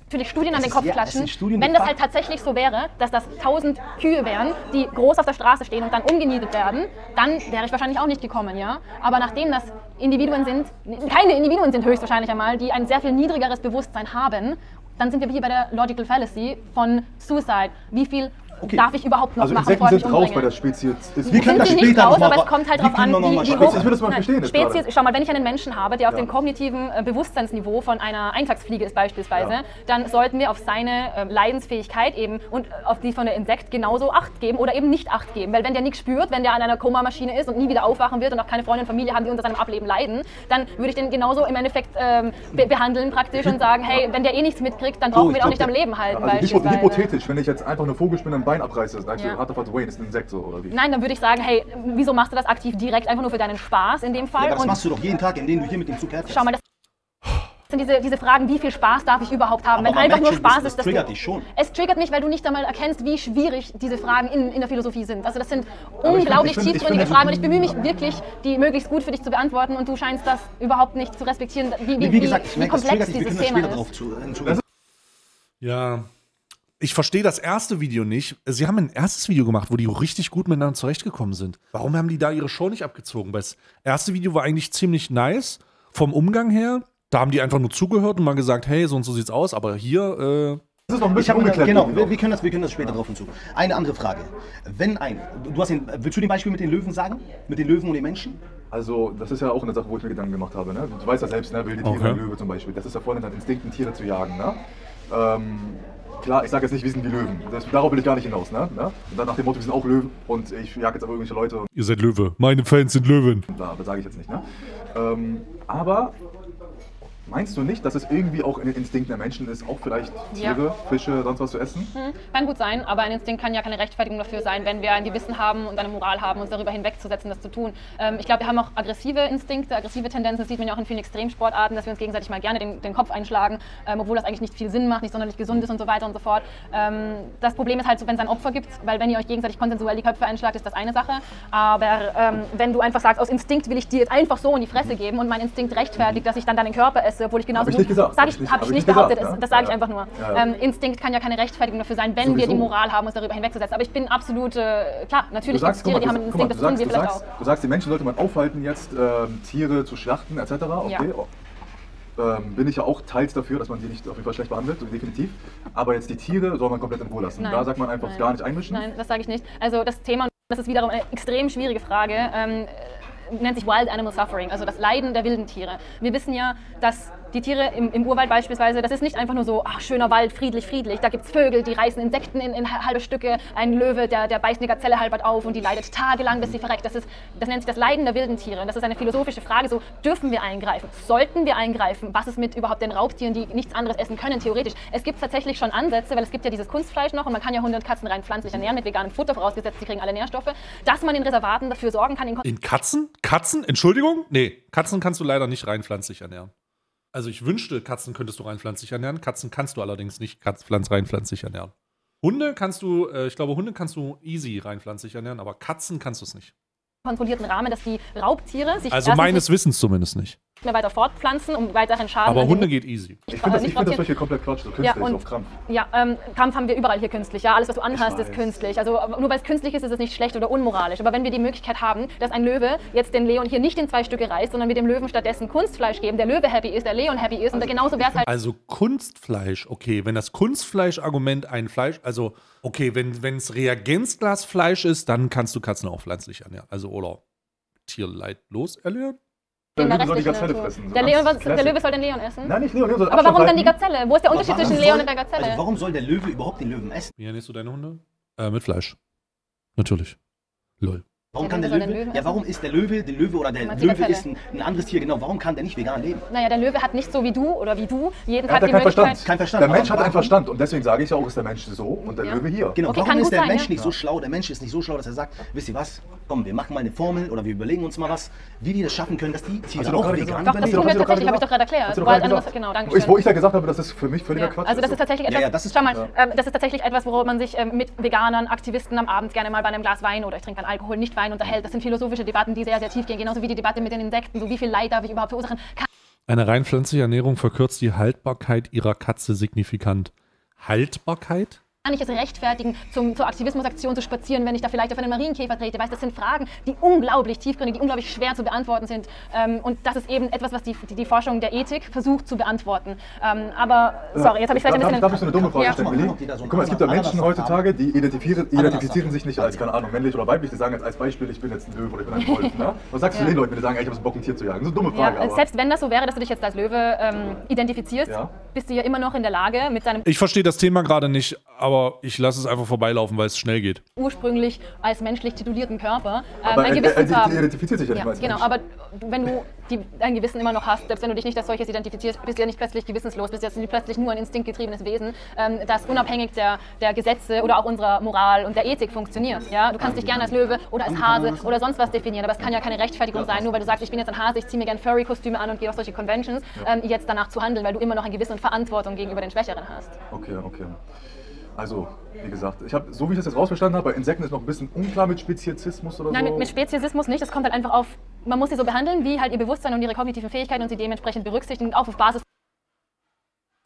Natürlich Studien an den Kopf klatschen, wenn das halt tatsächlich so wäre, dass das 1000 Kühe wären, die groß auf der Straße stehen und dann umgenietet werden, dann wäre ich wahrscheinlich auch nicht gekommen, ja. Aber nachdem das Individuen sind, keine Individuen sind höchstwahrscheinlich einmal, die ein sehr viel niedrigeres Bewusstsein haben, dann sind wir hier bei der Logical Fallacy von Suicide. Wie viel darf ich überhaupt noch machen, Insekten sind raus bei der Spezies. Wir können das später raus, aber es kommt halt drauf an, wie hoch... Ich will das mal verstehen. Spezies, schau mal, wenn ich einen Menschen habe, der auf dem kognitiven Bewusstseinsniveau von einer Eintagsfliege ist beispielsweise, dann sollten wir auf seine Leidensfähigkeit eben und auf die von der Insekt genauso Acht geben oder eben nicht Acht geben. Weil wenn der nichts spürt, wenn der an einer Komamaschine ist und nie wieder aufwachen wird und auch keine Freunde und Familie haben, die unter seinem Ableben leiden, dann würde ich den genauso im Endeffekt behandeln praktisch und sagen, hey, wenn der eh nichts mitkriegt, dann brauchen wir ihn auch nicht am Leben halten. Also hypothetisch, wenn ich jetzt einfach eine Vogelspinne am Bein abreißt, das ist ein Insekt so, oder wie? Nein, dann würde ich sagen, hey, wieso machst du das aktiv direkt, einfach nur für deinen Spaß in dem Fall? Ja, aber das machst du doch jeden Tag, indem du hier mit dem Zug herfährst. Schau mal, das sind diese Fragen, wie viel Spaß darf ich überhaupt haben? Aber wenn einfach nur Spaß ist, das triggert dich schon. Es triggert mich, weil du nicht einmal erkennst, wie schwierig diese Fragen in der Philosophie sind. Also das sind unglaublich tiefgründige Fragen und ich bemühe mich wirklich, die möglichst gut für dich zu beantworten und du scheinst das überhaupt nicht zu respektieren, wie komplex dieses Thema ist. Ja. Ich verstehe das erste Video nicht. Sie haben ein erstes Video gemacht, wo die richtig gut miteinander zurechtgekommen sind. Warum haben die da ihre Show nicht abgezogen? Weil das erste Video war eigentlich ziemlich nice vom Umgang her. Da haben die einfach nur zugehört und mal gesagt, hey, so und so sieht's aus. Aber hier, das ist noch ein bisschen ungeklärt. Genau, wir können das später drauf und zu. Eine andere Frage. Wenn willst du den Beispiel mit den Löwen sagen? Mit den Löwen und den Menschen? Also, das ist ja auch eine Sache, wo ich mir Gedanken gemacht habe. Ne? Du weißt ja selbst, ne? Wilde Tiere und Löwe zum Beispiel. Das ist ja vorhin dein Instinkt, Tiere zu jagen. Ne? Klar, ich sage jetzt nicht, wir sind wie Löwen. Darauf will ich gar nicht hinaus, ne? Und dann nach dem Motto, wir sind auch Löwen und ich jag jetzt aber irgendwelche Leute. Ihr seid Löwe. Meine Fans sind Löwen. Klar, das sage ich jetzt nicht, ne? Aber meinst du nicht, dass es irgendwie auch ein Instinkt der Menschen ist, auch vielleicht Tiere, Fische, sonst was zu essen? Hm, kann gut sein, aber ein Instinkt kann ja keine Rechtfertigung dafür sein, wenn wir ein Gewissen haben und eine Moral haben, uns darüber hinwegzusetzen, das zu tun. Ich glaube, wir haben auch aggressive Instinkte, aggressive Tendenzen. Das sieht man ja auch in vielen Extremsportarten, dass wir uns gegenseitig mal gerne den Kopf einschlagen, obwohl das eigentlich nicht viel Sinn macht, nicht sonderlich gesund ist und so weiter und so fort. Das Problem ist halt so, wenn es ein Opfer gibt, weil wenn ihr euch gegenseitig konsensuell die Köpfe einschlagt, ist das eine Sache. Aber wenn du einfach sagst, aus Instinkt will ich dir jetzt einfach so in die Fresse geben und mein Instinkt rechtfertigt, dass ich dann deinen Körper esse, obwohl ich genauso gut... Habe ich nicht behauptet, ja? Das sage ich einfach nur. Ja, ja. Instinkt kann ja keine Rechtfertigung dafür sein, wenn wir die Moral haben, uns darüber hinwegzusetzen. Aber ich bin absolut... klar, natürlich gibt es Tiere, die haben einen Instinkt, das tun wir vielleicht auch. Du sagst, die Menschen sollte man aufhalten jetzt, Tiere zu schlachten etc. Okay. Ja. Bin ich ja auch teils dafür, dass man die nicht auf jeden Fall schlecht behandelt, definitiv. Aber jetzt die Tiere soll man komplett in Ruhe lassen. Nein. Da sagt man einfach gar nicht einmischen. Nein, das sage ich nicht. Also das Thema, das ist wiederum eine extrem schwierige Frage. nennt sich Wild Animal Suffering, also das Leiden der wilden Tiere. Wir wissen ja, dass die Tiere im Urwald beispielsweise, das ist nicht einfach nur so, ach, schöner Wald, friedlich, friedlich, da gibt es Vögel, die reißen Insekten in halbe Stücke, ein Löwe, der beißt eine Gazelle halbert auf und die leidet tagelang, bis sie verreckt. Das nennt sich das Leiden der wilden Tiere. Und das ist eine philosophische Frage, so, dürfen wir eingreifen? Sollten wir eingreifen? Was ist mit überhaupt den Raubtieren, die nichts anderes essen können, theoretisch? Es gibt tatsächlich schon Ansätze, weil es gibt ja dieses Kunstfleisch noch und man kann ja Hunde und Katzen rein pflanzlich ernähren, mit veganem Futter vorausgesetzt, die kriegen alle Nährstoffe, dass man in Reservaten dafür sorgen kann. In Katzen? Katzen? Entschuldigung? Nee, Katzen kannst du leider nicht rein pflanzlich ernähren. Also ich wünschte, Katzen könntest du rein pflanzlich ernähren. Katzen kannst du allerdings nicht rein pflanzlich ernähren. Hunde kannst du, ich glaube, Hunde kannst du easy rein pflanzlich ernähren, aber Katzen kannst du es nicht. Kontrollierten Rahmen, dass die Raubtiere sich also meines Wissens zumindest nicht mehr weiter fortpflanzen, um weiteren Schaden. Aber Hunde geht easy. Ich finde das solche komplett Quatsch, so künstlich, ja, und, auf Krampf. Ja, Krampf haben wir überall hier künstlich, ja, alles was du anhast ist künstlich. Also nur weil es künstlich ist, ist es nicht schlecht oder unmoralisch. Aber wenn wir die Möglichkeit haben, dass ein Löwe jetzt den Leon hier nicht in zwei Stücke reißt, sondern wir dem Löwen stattdessen Kunstfleisch geben, der Löwe happy ist, der Leon happy ist, also, und der genauso wäre es halt. Also Kunstfleisch, okay, wenn das Kunstfleisch-Argument ein Fleisch, also okay, wenn es Reagenzglasfleisch ist, dann kannst du Katzen auch pflanzlich ernähren. Also oder tierleidlos ernähren. Soll die Gazelle fressen, so der Löwe soll den Leon essen? Nein, nicht Leon, Leon soll aber warum dann die Gazelle? Wo ist der Unterschied zwischen Leon und der Gazelle? Also warum soll der Löwe überhaupt den Löwen essen? Wie ernährst du deine Hunde? Mit Fleisch. Natürlich. Lol. Warum kann der Löwe, ja, warum ist der Löwe oder der Löwe ist ein anderes Tier, genau, warum kann der nicht vegan leben? Naja, der Löwe hat nicht so wie du oder wie du jeden Tag die Möglichkeit. Kein Verstand. Der Mensch hat einen Verstand und deswegen sage ich auch, ist der Mensch so und der Löwe hier. Genau, warum ist der Mensch nicht so schlau? Der Mensch ist nicht so schlau, dass er sagt, wisst ihr was, komm, wir machen mal eine Formel oder wir überlegen uns mal was, wie die das schaffen können, dass die Tiere auch vegan leben. Das tun wir tatsächlich, habe ich doch gerade erklärt. Genau, danke schön. Wo ich da gesagt habe, das ist für mich völliger Quatsch. Also das ist tatsächlich etwas, schau mal, das ist tatsächlich etwas, worüber man sich mit Veganern, Aktivisten am Abend gerne mal bei einem Glas Wein oder ich trinke keinen Alkohol, nicht Wein unterhält. Das sind philosophische Debatten, die sehr, sehr tief gehen, genauso wie die Debatte mit den Insekten, so wie viel Leid darf ich überhaupt verursachen. Eine rein pflanzliche Ernährung verkürzt die Haltbarkeit ihrer Katze signifikant. Haltbarkeit? Kann ich es rechtfertigen, zur Aktivismusaktion zu spazieren, wenn ich da vielleicht auf einen Marienkäfer trete? Weißt, das sind Fragen, die unglaublich tiefgründig, die unglaublich schwer zu beantworten sind. Und das ist eben etwas, was die Forschung der Ethik versucht zu beantworten. Aber, sorry, jetzt habe ich vielleicht ein bisschen... Darf ich so eine dumme Frage stellen? Guck mal, es gibt ja Menschen heutzutage, die identifizieren sich nicht als, keine Ahnung, männlich oder weiblich. Die sagen jetzt als Beispiel, ich bin jetzt ein Löwe oder ich bin ein Wolf. Was sagst du den Leuten, die sagen, ich habe Bock, ein Tier zu jagen? So eine dumme Frage. Selbst wenn das so wäre, dass du dich jetzt als Löwe identifizierst, bist du ja immer noch in der Lage, mit deinem... Ich verstehe das Thema gerade nicht, aber ich lasse es einfach vorbeilaufen, weil es schnell geht. Ursprünglich als menschlich titulierten Körper ein Gewissen zu haben. Aber identifiziert sich ja nicht als Mensch. Genau, aber wenn du ein Gewissen immer noch hast, selbst wenn du dich nicht als solches identifizierst, bist du ja nicht plötzlich gewissenslos, bist du ja nicht plötzlich nur ein instinktgetriebenes Wesen, das unabhängig der Gesetze oder auch unserer Moral und der Ethik funktioniert. Ja? Du kannst dich gerne als Löwe oder als Hase oder sonst was definieren, aber es kann ja keine Rechtfertigung sein, nur weil du sagst, ich bin jetzt ein Hase, ich ziehe mir gerne Furry-Kostüme an und gehe auf solche Conventions, jetzt danach zu handeln, weil du immer noch ein Gewissen und Verantwortung gegenüber den Schwächeren hast. Okay, okay. Also, wie gesagt, so wie ich das jetzt rausverstanden habe, bei Insekten ist noch ein bisschen unklar mit Speziesismus oder so. Nein, mit Speziesismus nicht, das kommt halt einfach auf, man muss sie so behandeln, wie halt ihr Bewusstsein und ihre kognitiven Fähigkeiten und sie dementsprechend berücksichtigen, auch auf Basis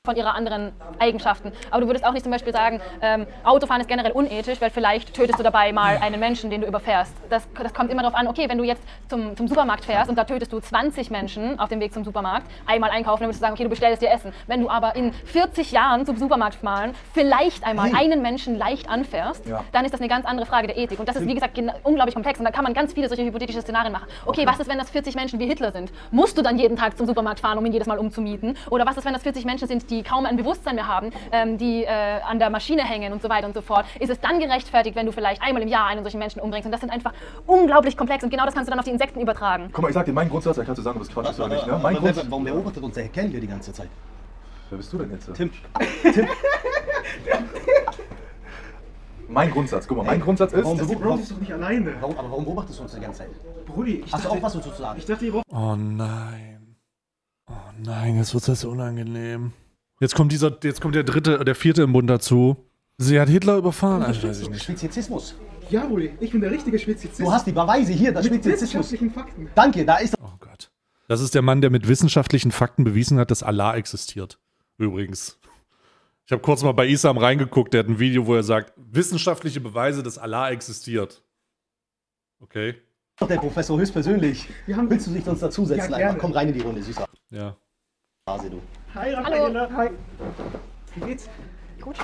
von ihrer anderen Eigenschaften. Aber du würdest auch nicht zum Beispiel sagen, Autofahren ist generell unethisch, weil vielleicht tötest du dabei mal einen Menschen, den du überfährst. Das kommt immer darauf an, okay, wenn du jetzt zum Supermarkt fährst und da tötest du 20 Menschen auf dem Weg zum Supermarkt, einmal einkaufen, dann würdest du sagen, okay, du bestellst dir Essen. Wenn du aber in 40 Jahren zum Supermarkt malen vielleicht einmal einen Menschen leicht anfährst, dann ist das eine ganz andere Frage der Ethik. Und das ist, wie gesagt, unglaublich komplex und da kann man ganz viele solche hypothetische Szenarien machen. Okay, was ist, wenn das 40 Menschen wie Hitler sind? Musst du dann jeden Tag zum Supermarkt fahren, um ihn jedes Mal umzumieten? Oder was ist, wenn das 40 Menschen sind, die kaum ein Bewusstsein mehr haben, die an der Maschine hängen und so weiter und so fort, ist es dann gerechtfertigt, wenn du vielleicht einmal im Jahr einen solchen Menschen umbringst? Und das sind einfach unglaublich komplex und genau das kannst du dann auf die Insekten übertragen. Guck mal, ich sag dir meinen Grundsatz, dann kannst du sagen, ob es Quatsch ist oder nicht. Ne? Warum beobachtet uns, erkennen wir die ganze Zeit? Wer bist du denn jetzt? Tim. Mein Grundsatz, guck mal, mein Grundsatz ist... Warum beobachtest du doch nicht alleine? Aber warum beobachtest du uns die ganze Zeit? Brudi, hast du auch was dazu zu sagen? Ich dachte, ihr braucht... Oh nein, jetzt wird's jetzt unangenehm. Jetzt kommt der vierte im Bund dazu. Sie hat Hitler überfahren, also weiß ich nicht. Speziesismus. Ja, Rudi, ich bin der richtige Speziesist. Du hast die Beweise hier, das Speziesismus. Danke, da ist... Oh Gott. Das ist der Mann, der mit wissenschaftlichen Fakten bewiesen hat, dass Allah existiert. Übrigens. Ich habe kurz mal bei Isam reingeguckt, der hat ein Video, wo er sagt, wissenschaftliche Beweise, dass Allah existiert. Okay. Doch der Professor höchstpersönlich. Willst du dich sonst dazusetzen? Ja, komm rein in die Runde, Süßer. Ja. Du. Hi, Raffaela. Hi. Wie geht's? Gut.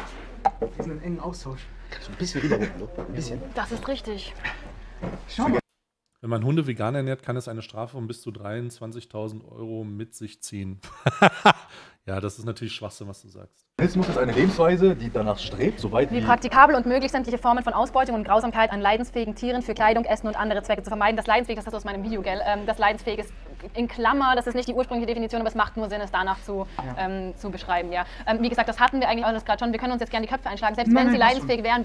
Wir sind im engen Austausch. Kannst du ein bisschen rüberrücken, also? Ein bisschen. Das ist richtig. Schau mal. Wenn man Hunde vegan ernährt, kann es eine Strafe von bis zu 23.000 Euro mit sich ziehen. Ja, das ist natürlich Schwachsinn, was du sagst. Rassismus ist eine Lebensweise, die danach sägt, soweit wie praktikabel und möglich sämtliche Formen von Ausbeutung und Grausamkeit an leidensfähigen Tieren für Kleidung, Essen und andere Zwecke zu vermeiden. Das leidensfähig, das hast du aus meinem Video, gell? Das leidensfähig ist in Klammer, das ist nicht die ursprüngliche Definition, aber es macht nur Sinn, es danach zu beschreiben. Ja. Wie gesagt, das hatten wir eigentlich auch gerade schon. Wir können uns jetzt gerne die Köpfe einschlagen. Selbst wenn sie leidensfähig wären,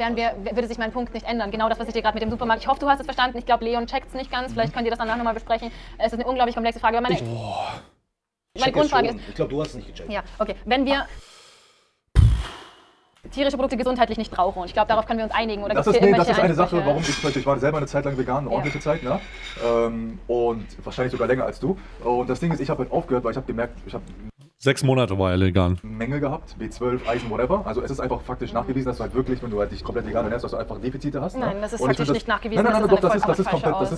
würde sich mein Punkt nicht ändern. Genau das, was ich dir gerade mit dem Supermarkt... Ich hoffe, du hast es verstanden. Ich glaube, Leon checkt es nicht ganz. Vielleicht könnt ihr das danach nochmal besprechen. Es ist eine unglaublich komplexe Frage. Meine Grundfrage ist... Ich glaube, du hast es nicht gecheckt. Ja, okay. Wenn wir... tierische Produkte gesundheitlich nicht brauchen. Und ich glaube, darauf können wir uns einigen. Oder das ist eine Sache, warum ich war selber eine Zeit lang vegan, eine ordentliche Zeit, ne? Und wahrscheinlich sogar länger als du. Und das Ding ist, ich habe halt aufgehört, weil ich habe gemerkt, ich habe 6 Monate war er vegan. Mängel gehabt, B12, Eisen, whatever. Also es ist einfach faktisch nachgewiesen, dass du halt wirklich, wenn du halt dich komplett vegan ernährst, dass du einfach Defizite hast. Nein, das ist faktisch nicht nachgewiesen. Nein, nein, das ist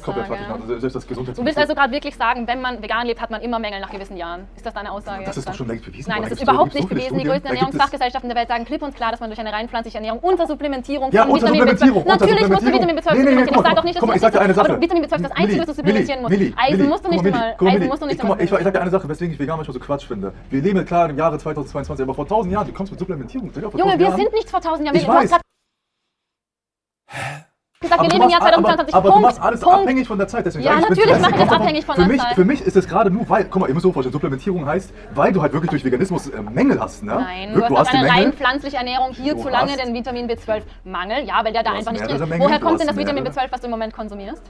komplett faktisch. Also selbst das Gesundheitsmittel. Du willst also gerade wirklich sagen, wenn man vegan lebt, hat man immer Mängel nach gewissen Jahren. Ist das deine Aussage? Das ist doch schon längst bewiesen. Nein, das ist überhaupt nicht bewiesen. Die größten Ernährungsfachgesellschaften der Welt sagen klipp und klar, dass man durch eine rein pflanzliche Ernährung unter Supplementierung von Vitamin B12... Natürlich musst du Vitamin B12 supplementieren. Ich sage doch nicht, dass du das nicht musst. Aber Vitamin B12 ist das Einzige, was du supplementieren musst. Eisen musst du nicht mal. Ich sage dir eine Sache, weswegen ich vegan manchmal so Quatsch finde. Wir leben klar im Jahre 2022, aber vor 1000 Jahren, du kommst mit Supplementierung. Digga, Junge, wir sind nicht vor 1000 Jahren. Ich weiß. Gesagt, wir leben im Jahr 2022. Aber Punkt, du machst alles abhängig von der Zeit. Deswegen ja, natürlich mache ich das abhängig von der Zeit. Für mich ist es gerade nur, weil, guck mal, ihr müsst so vorstellen, Supplementierung heißt, weil du halt wirklich durch Veganismus Mängel hast, ne? Nein, du hast eine rein pflanzliche Ernährung hierzulande den Vitamin B12-Mangel. Ja, weil der da einfach nicht drin ist. Woher kommt denn das Vitamin B12, was du im Moment konsumierst?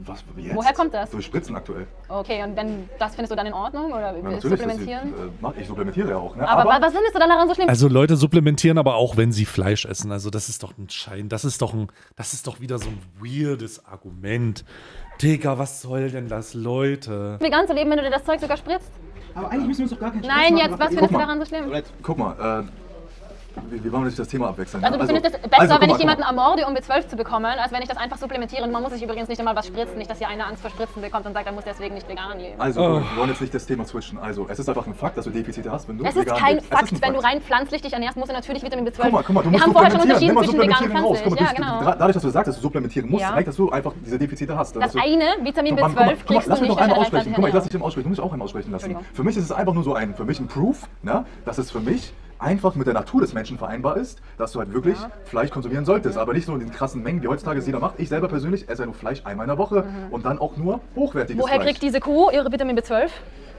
Was, jetzt? Woher kommt das? Durch Spritzen aktuell. Okay, und wenn, das findest du dann in Ordnung? Oder ja, supplementieren? Ich supplementiere ja auch. Ne? Aber was findest du dann daran so schlimm? Also Leute supplementieren aber auch, wenn sie Fleisch essen. Also das ist doch ein Schein. Das ist doch wieder so ein weirdes Argument. Digga, was soll denn das, Leute? Vegan zu leben, wenn du dir das Zeug sogar spritzt? Aber eigentlich müssen wir uns doch gar keinen Spaß machen. Nein, jetzt, was findest du daran so schlimm? Guck mal, wir wollen nicht das Thema abwechseln. Also du findest es besser, wenn ich jemanden ermorde, um B12 zu bekommen, als wenn ich das einfach supplementiere. Und man muss sich übrigens nicht immer was spritzen, nicht, dass hier einer Angst vor Spritzen bekommt und sagt, er muss deswegen nicht vegan leben. Also wir wollen jetzt nicht das Thema switchen. Also es ist einfach ein Fakt, dass du Defizite hast, wenn du vegan bist. Es ist kein Fakt, wenn du rein pflanzlich dich ernährst, musst du natürlich Vitamin B12. Guck mal, du musst supplementieren. Nimm Supplementieren raus. Ja, genau. Dadurch, dass du sagst, dass du supplementieren musst, reicht, dass du einfach diese Defizite hast. Das eine, Vitamin B12, kriegst du nicht durch eine Reichweite. Guck mal, ich lass dich dem aussprechen. Du musst auch einmal aussprechen lassen. Für mich ist es einfach nur so ein Proof, dass es für mich einfach mit der Natur des Menschen vereinbar ist, dass du halt wirklich Fleisch konsumieren solltest, aber nicht so in den krassen Mengen, die heutzutage jeder macht. Ich selber persönlich esse nur Fleisch einmal in der Woche und dann auch nur hochwertiges Fleisch. Woher kriegt diese Kuh ihre Vitamin B12?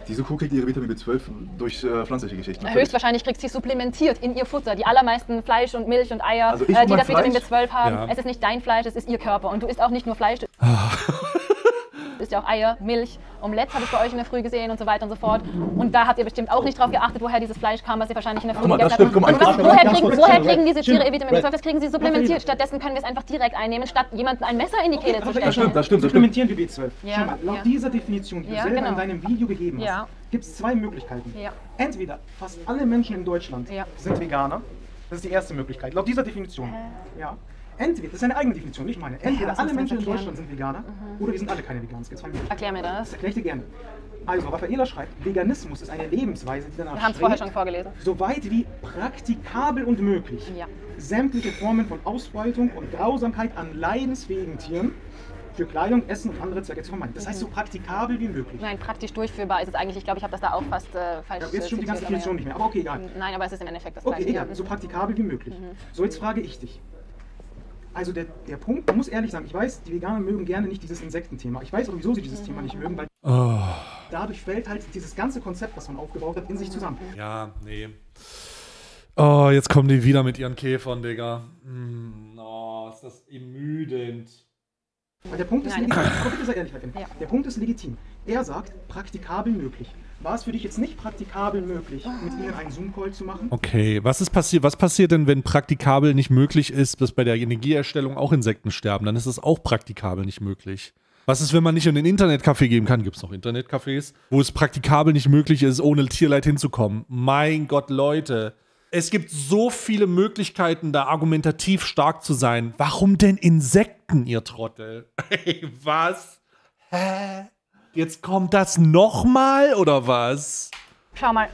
Diese Kuh kriegt ihre Vitamin B12 durch pflanzliche Geschichten. Natürlich. Höchstwahrscheinlich kriegt sie supplementiert in ihr Futter. Die allermeisten Fleisch und Milch und Eier, also die das Vitamin B12 haben. Ja. Es ist nicht dein Fleisch, es ist ihr Körper. Und du isst auch nicht nur Fleisch. Du isst ja auch Eier, Milch, Omelette habe ich bei euch in der Früh gesehen und so weiter und so fort. Und da habt ihr bestimmt auch nicht drauf geachtet, woher dieses Fleisch kam, was ihr wahrscheinlich in der Früh gegessen habt. Woher kriegen diese Tiere ihr Vitamin B12? Das kriegen sie supplementiert. Stattdessen können wir es einfach direkt einnehmen, statt jemandem ein Messer in die Kehle zu stecken. Das stimmt. Supplementieren wir B12. Laut dieser Definition, die du selber in deinem Video gegeben hast, gibt es zwei Möglichkeiten. Entweder fast alle Menschen in Deutschland sind Veganer. Das ist die erste Möglichkeit. Laut dieser Definition. Entweder, das ist eine eigene Definition, nicht meine. Entweder alle Menschen in Deutschland sind Veganer oder wir sind alle keine Veganer. Erklär mir das. Das erkläre ich dir gerne. Also, Raffaela schreibt, Veganismus ist eine Lebensweise, die danach soweit wie praktikabel und möglich sämtliche Formen von Ausbeutung und Grausamkeit an leidensfähigen Tieren für Kleidung, Essen und andere Zwecke zu vermeiden. Das heißt so praktikabel wie möglich. Nein, praktisch durchführbar ist es eigentlich. Ich glaube, ich habe das da auch fast falsch. Jetzt stimmt die ganze Definition nicht mehr, aber okay, egal. Nein, aber es ist im Endeffekt das Gleiche. Okay, egal, so praktikabel wie möglich. So, jetzt frage ich dich. Also der Punkt, man muss ehrlich sagen, ich weiß, die Veganer mögen gerne nicht dieses Insektenthema. Ich weiß auch, wieso sie dieses Thema nicht mögen, weil dadurch fällt halt dieses ganze Konzept, was man aufgebaut hat, in sich zusammen. Ja, nee. Oh, jetzt kommen die wieder mit ihren Käfern, Digga. Oh, ist das ermüdend. Der Punkt ist legitim. Der Punkt ist legitim. Er sagt, praktikabel möglich. War es für dich jetzt nicht praktikabel möglich, mit ihnen einen Zoom-Call zu machen? Okay, was passiert denn, wenn praktikabel nicht möglich ist, dass bei der Energieerstellung auch Insekten sterben? Dann ist es auch praktikabel nicht möglich. Was ist, wenn man nicht in den Internetcafé gehen kann? Gibt es noch Internetcafés, wo es praktikabel nicht möglich ist, ohne Tierleid hinzukommen? Mein Gott, Leute. Es gibt so viele Möglichkeiten, da argumentativ stark zu sein. Warum denn Insekten, ihr Trottel? Ey, was? Hä? Jetzt kommt das nochmal, oder was? Schau mal.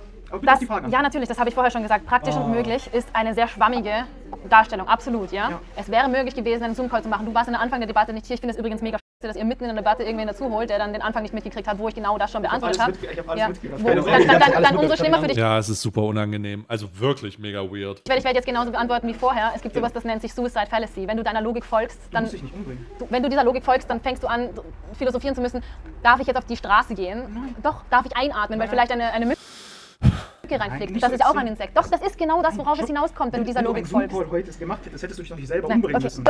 Das, ja, natürlich, das habe ich vorher schon gesagt. Praktisch und möglich ist eine sehr schwammige Darstellung. Absolut, ja. Es wäre möglich gewesen, einen Zoom-Call zu machen. Du warst in der Anfang der Debatte nicht hier. Ich finde es übrigens mega dass ihr mitten in der Debatte irgendwen dazu holt, der dann den Anfang nicht mitgekriegt hat, wo ich genau das schon beantwortet habe. Ich habe alles mitgehört. Dann umso schlimmer für dich. Ja, es ist super unangenehm. Also wirklich mega weird. Ich werde jetzt genauso beantworten wie vorher. Es gibt sowas, das nennt sich Suicide Fallacy. Wenn du deiner Logik folgst, dann... Wenn du dieser Logik folgst, dann fängst du an, philosophieren zu müssen, darf ich jetzt auf die Straße gehen? Nein. Doch, darf ich einatmen, weil vielleicht eine Mücke reinfliegt. Das ist ja auch ein Insekt. Doch, das ist genau das, worauf es hinauskommt, wenn du dieser Logik folgst. Wenn du das gemacht hättest, hättest du dich noch nicht selber umbringen müssen.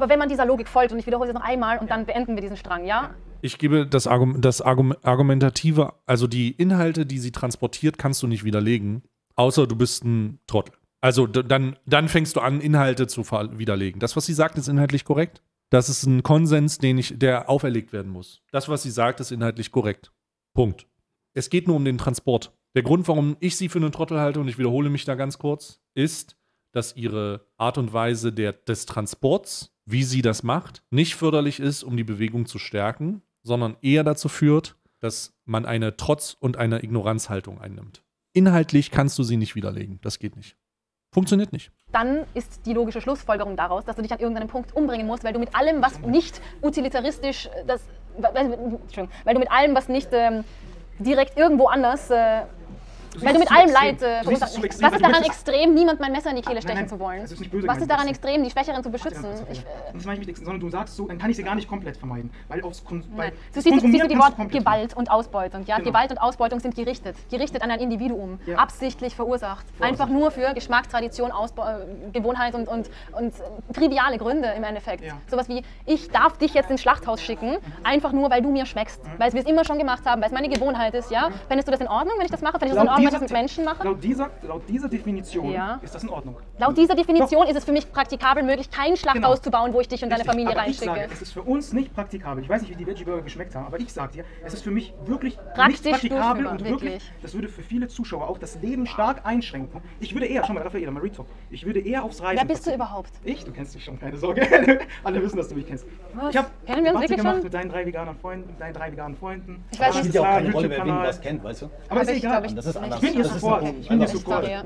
Aber wenn man dieser Logik folgt, und ich wiederhole es noch einmal, und dann beenden wir diesen Strang, ja? Ich gebe das Argumentative, also die Inhalte, die sie transportiert, kannst du nicht widerlegen, außer du bist ein Trottel. Also dann fängst du an, Inhalte zu widerlegen. Das, was sie sagt, ist inhaltlich korrekt. Das ist ein Konsens, der auferlegt werden muss. Das, was sie sagt, ist inhaltlich korrekt. Punkt. Es geht nur um den Transport. Der Grund, warum ich sie für einen Trottel halte, und ich wiederhole mich da ganz kurz, ist, dass ihre Art und Weise des Transports, wie sie das macht, nicht förderlich ist, um die Bewegung zu stärken, sondern eher dazu führt, dass man eine Trotz- und eine Ignoranzhaltung einnimmt. Inhaltlich kannst du sie nicht widerlegen. Das geht nicht. Funktioniert nicht. Dann ist die logische Schlussfolgerung daraus, dass du dich an irgendeinem Punkt umbringen musst, weil du mit allem, was nicht utilitaristisch, weil du mit allem, was nicht direkt irgendwo anders... Weil du mit allem Leid verursacht. Was ist daran extrem, niemand mein Messer in die Kehle stechen zu wollen? Was ist daran extrem, die Schwächeren zu beschützen? Das meine ich nicht, sondern du sagst so, dann kann ich sie gar nicht komplett vermeiden. Weil aufs Konsumieren kannst du komplett Gewalt und Ausbeutung. Ja, genau. Gewalt und Ausbeutung sind gerichtet. Gerichtet an ein Individuum. Ja. Absichtlich verursacht. Einfach nur für Geschmackstradition, Gewohnheit und triviale Gründe im Endeffekt. Ja. Sowas wie, ich darf dich jetzt ins Schlachthaus schicken, einfach nur, weil du mir schmeckst. Weil wir es immer schon gemacht haben, weil es meine Gewohnheit ist. Ja? Fändest du das in Ordnung, wenn ich das mache? Fändest du das in Ordnung? Laut dieser Definition ist das in Ordnung. Laut dieser Definition ist es für mich praktikabel möglich, kein Schlachthaus zu bauen, wo ich dich und deine Familie reinschicke. Ich sage, es ist für uns nicht praktikabel. Ich weiß nicht, wie die Veggie Burger geschmeckt haben, aber ich sage dir, es ist für mich wirklich nicht praktikabel und wirklich, das würde für viele Zuschauer auch das Leben stark einschränken. Ich würde eher, schau mal, Raffaela, mal Retalk, ich würde eher aufs Reisen. Wer bist du überhaupt? Ich? Du kennst mich schon, keine Sorge. Alle wissen, dass du mich kennst. Was? Ich habe Debatte gemacht mit deinen drei veganen Freunden, Ich weiß nicht, wer wen was kennt, weißt du? Aber ist egal. Ich bin hier sofort.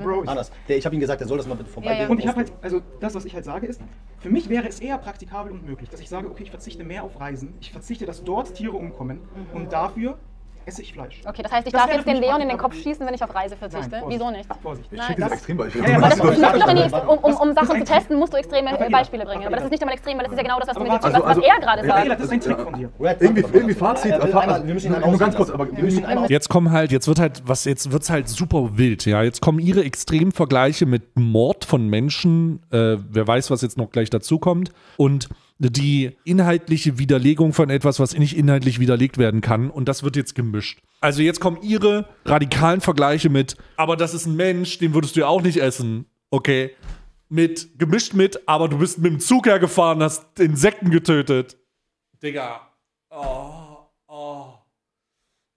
Bro. Ich habe ihm gesagt, er soll das mal bitte vorbeigehen. Und ich habe halt, also das, was ich halt sage, ist, für mich wäre es eher praktikabel und möglich, dass ich sage, okay, ich verzichte mehr auf Reisen, ich verzichte, dass dort Tiere umkommen und dafür esse ich Fleisch. Okay, das heißt, ich darf jetzt den Leon in den Kopf schießen, wenn ich auf Reise verzichte? Nein, Vorsicht. Wieso nicht? Vorsicht. Ich schicke das Extrembeispiel. Um Sachen zu testen, musst du extreme Beispiele bringen. Aber das ist nicht einmal extrem, weil das ist ja genau das, was du mir jetzt sagst, was er gerade sagt. Das ist ein Trick von dir. Irgendwie Fazit. Nur ganz kurz, aber jetzt wird's halt super wild. Ja, jetzt kommen ihre extremen Vergleiche mit Mord von Menschen. Wer weiß, was jetzt noch gleich dazu kommt. Und die inhaltliche Widerlegung von etwas, was nicht inhaltlich widerlegt werden kann. Und das wird jetzt gemischt. Also jetzt kommen ihre radikalen Vergleiche mit, aber das ist ein Mensch, den würdest du ja auch nicht essen. Okay. Aber du bist mit dem Zug hergefahren, hast Insekten getötet. Digga. Oh.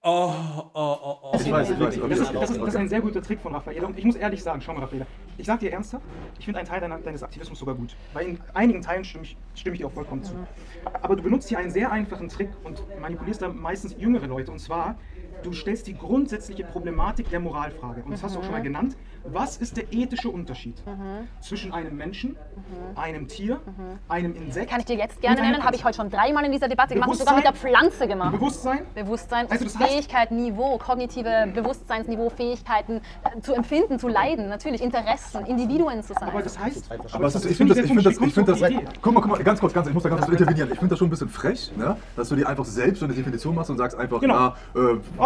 Das ist ein sehr guter Trick von Raffaela. Und ich muss ehrlich sagen, schau mal, Raffaela, ich sag dir ernsthaft, ich finde einen Teil deines Aktivismus sogar gut. Bei einigen Teilen stimme ich dir auch vollkommen zu. Aber du benutzt hier einen sehr einfachen Trick und manipulierst da meistens jüngere Leute. Und zwar, du stellst die grundsätzliche Problematik der Moralfrage. Und das hast du auch schon mal genannt. Was ist der ethische Unterschied zwischen einem Menschen, einem Tier, einem Insekt? Kann ich dir jetzt gerne nennen, habe ich heute schon dreimal in dieser Debatte gemacht, sogar mit der Pflanze gemacht. Bewusstsein. Also das heißt, Fähigkeit, Niveau, kognitive Bewusstseinsniveau, Fähigkeiten zu empfinden, zu leiden, natürlich Interessen, Individuen zu sein. Aber das heißt, guck mal, ich muss da ganz kurz intervenieren. Ich finde das schon ein bisschen frech, ne? Dass du dir einfach selbst so eine Definition machst und sagst einfach,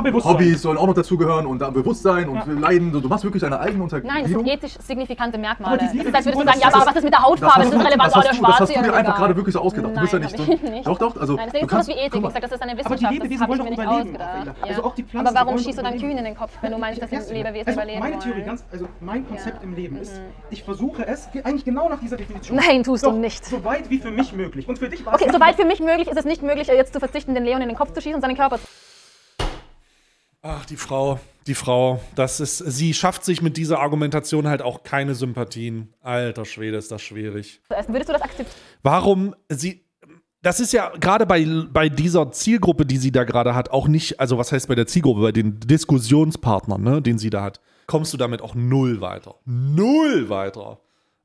Hobbys sollen auch noch dazugehören und Bewusstsein und Leiden. Du machst wirklich deine eigene Untergliederung. Nein, das sind ethisch signifikante Merkmale. Das ist, als würdest du sagen, ja, aber was ist mit der Hautfarbe? Das ist relevant, oder schwarz. Das hast du dir einfach gerade wirklich so ausgedacht. Du bist ja nicht. Doch. Also, deswegen ist das wie Ethik. Ich sag, das ist eine Wissenschaft, das habe ich mir nicht ausgedacht. Ja. Also auch die Pflanzen, aber warum schießt du dann Kühen in den Kopf, wenn du meinst, dass die Lebewesen überleben? Meine Theorie, mein Konzept im Leben ist, ich versuche es eigentlich genau nach dieser Definition. Nein, tust du nicht. So weit wie für mich möglich. Und für dich war es. Okay, so weit für mich möglich ist es nicht möglich, jetzt zu verzichten, den Leon in den Kopf zu schießen und seinen Körper zu. Ach, die Frau, das ist, sie schafft sich mit dieser Argumentation halt auch keine Sympathien. Alter Schwede, ist das schwierig. Würdest du das akzeptieren? Warum sie. Das ist ja gerade bei dieser Zielgruppe, die sie da gerade hat, auch nicht, also was heißt bei der Zielgruppe, bei den Diskussionspartnern, ne, den sie da hat, kommst du damit auch null weiter.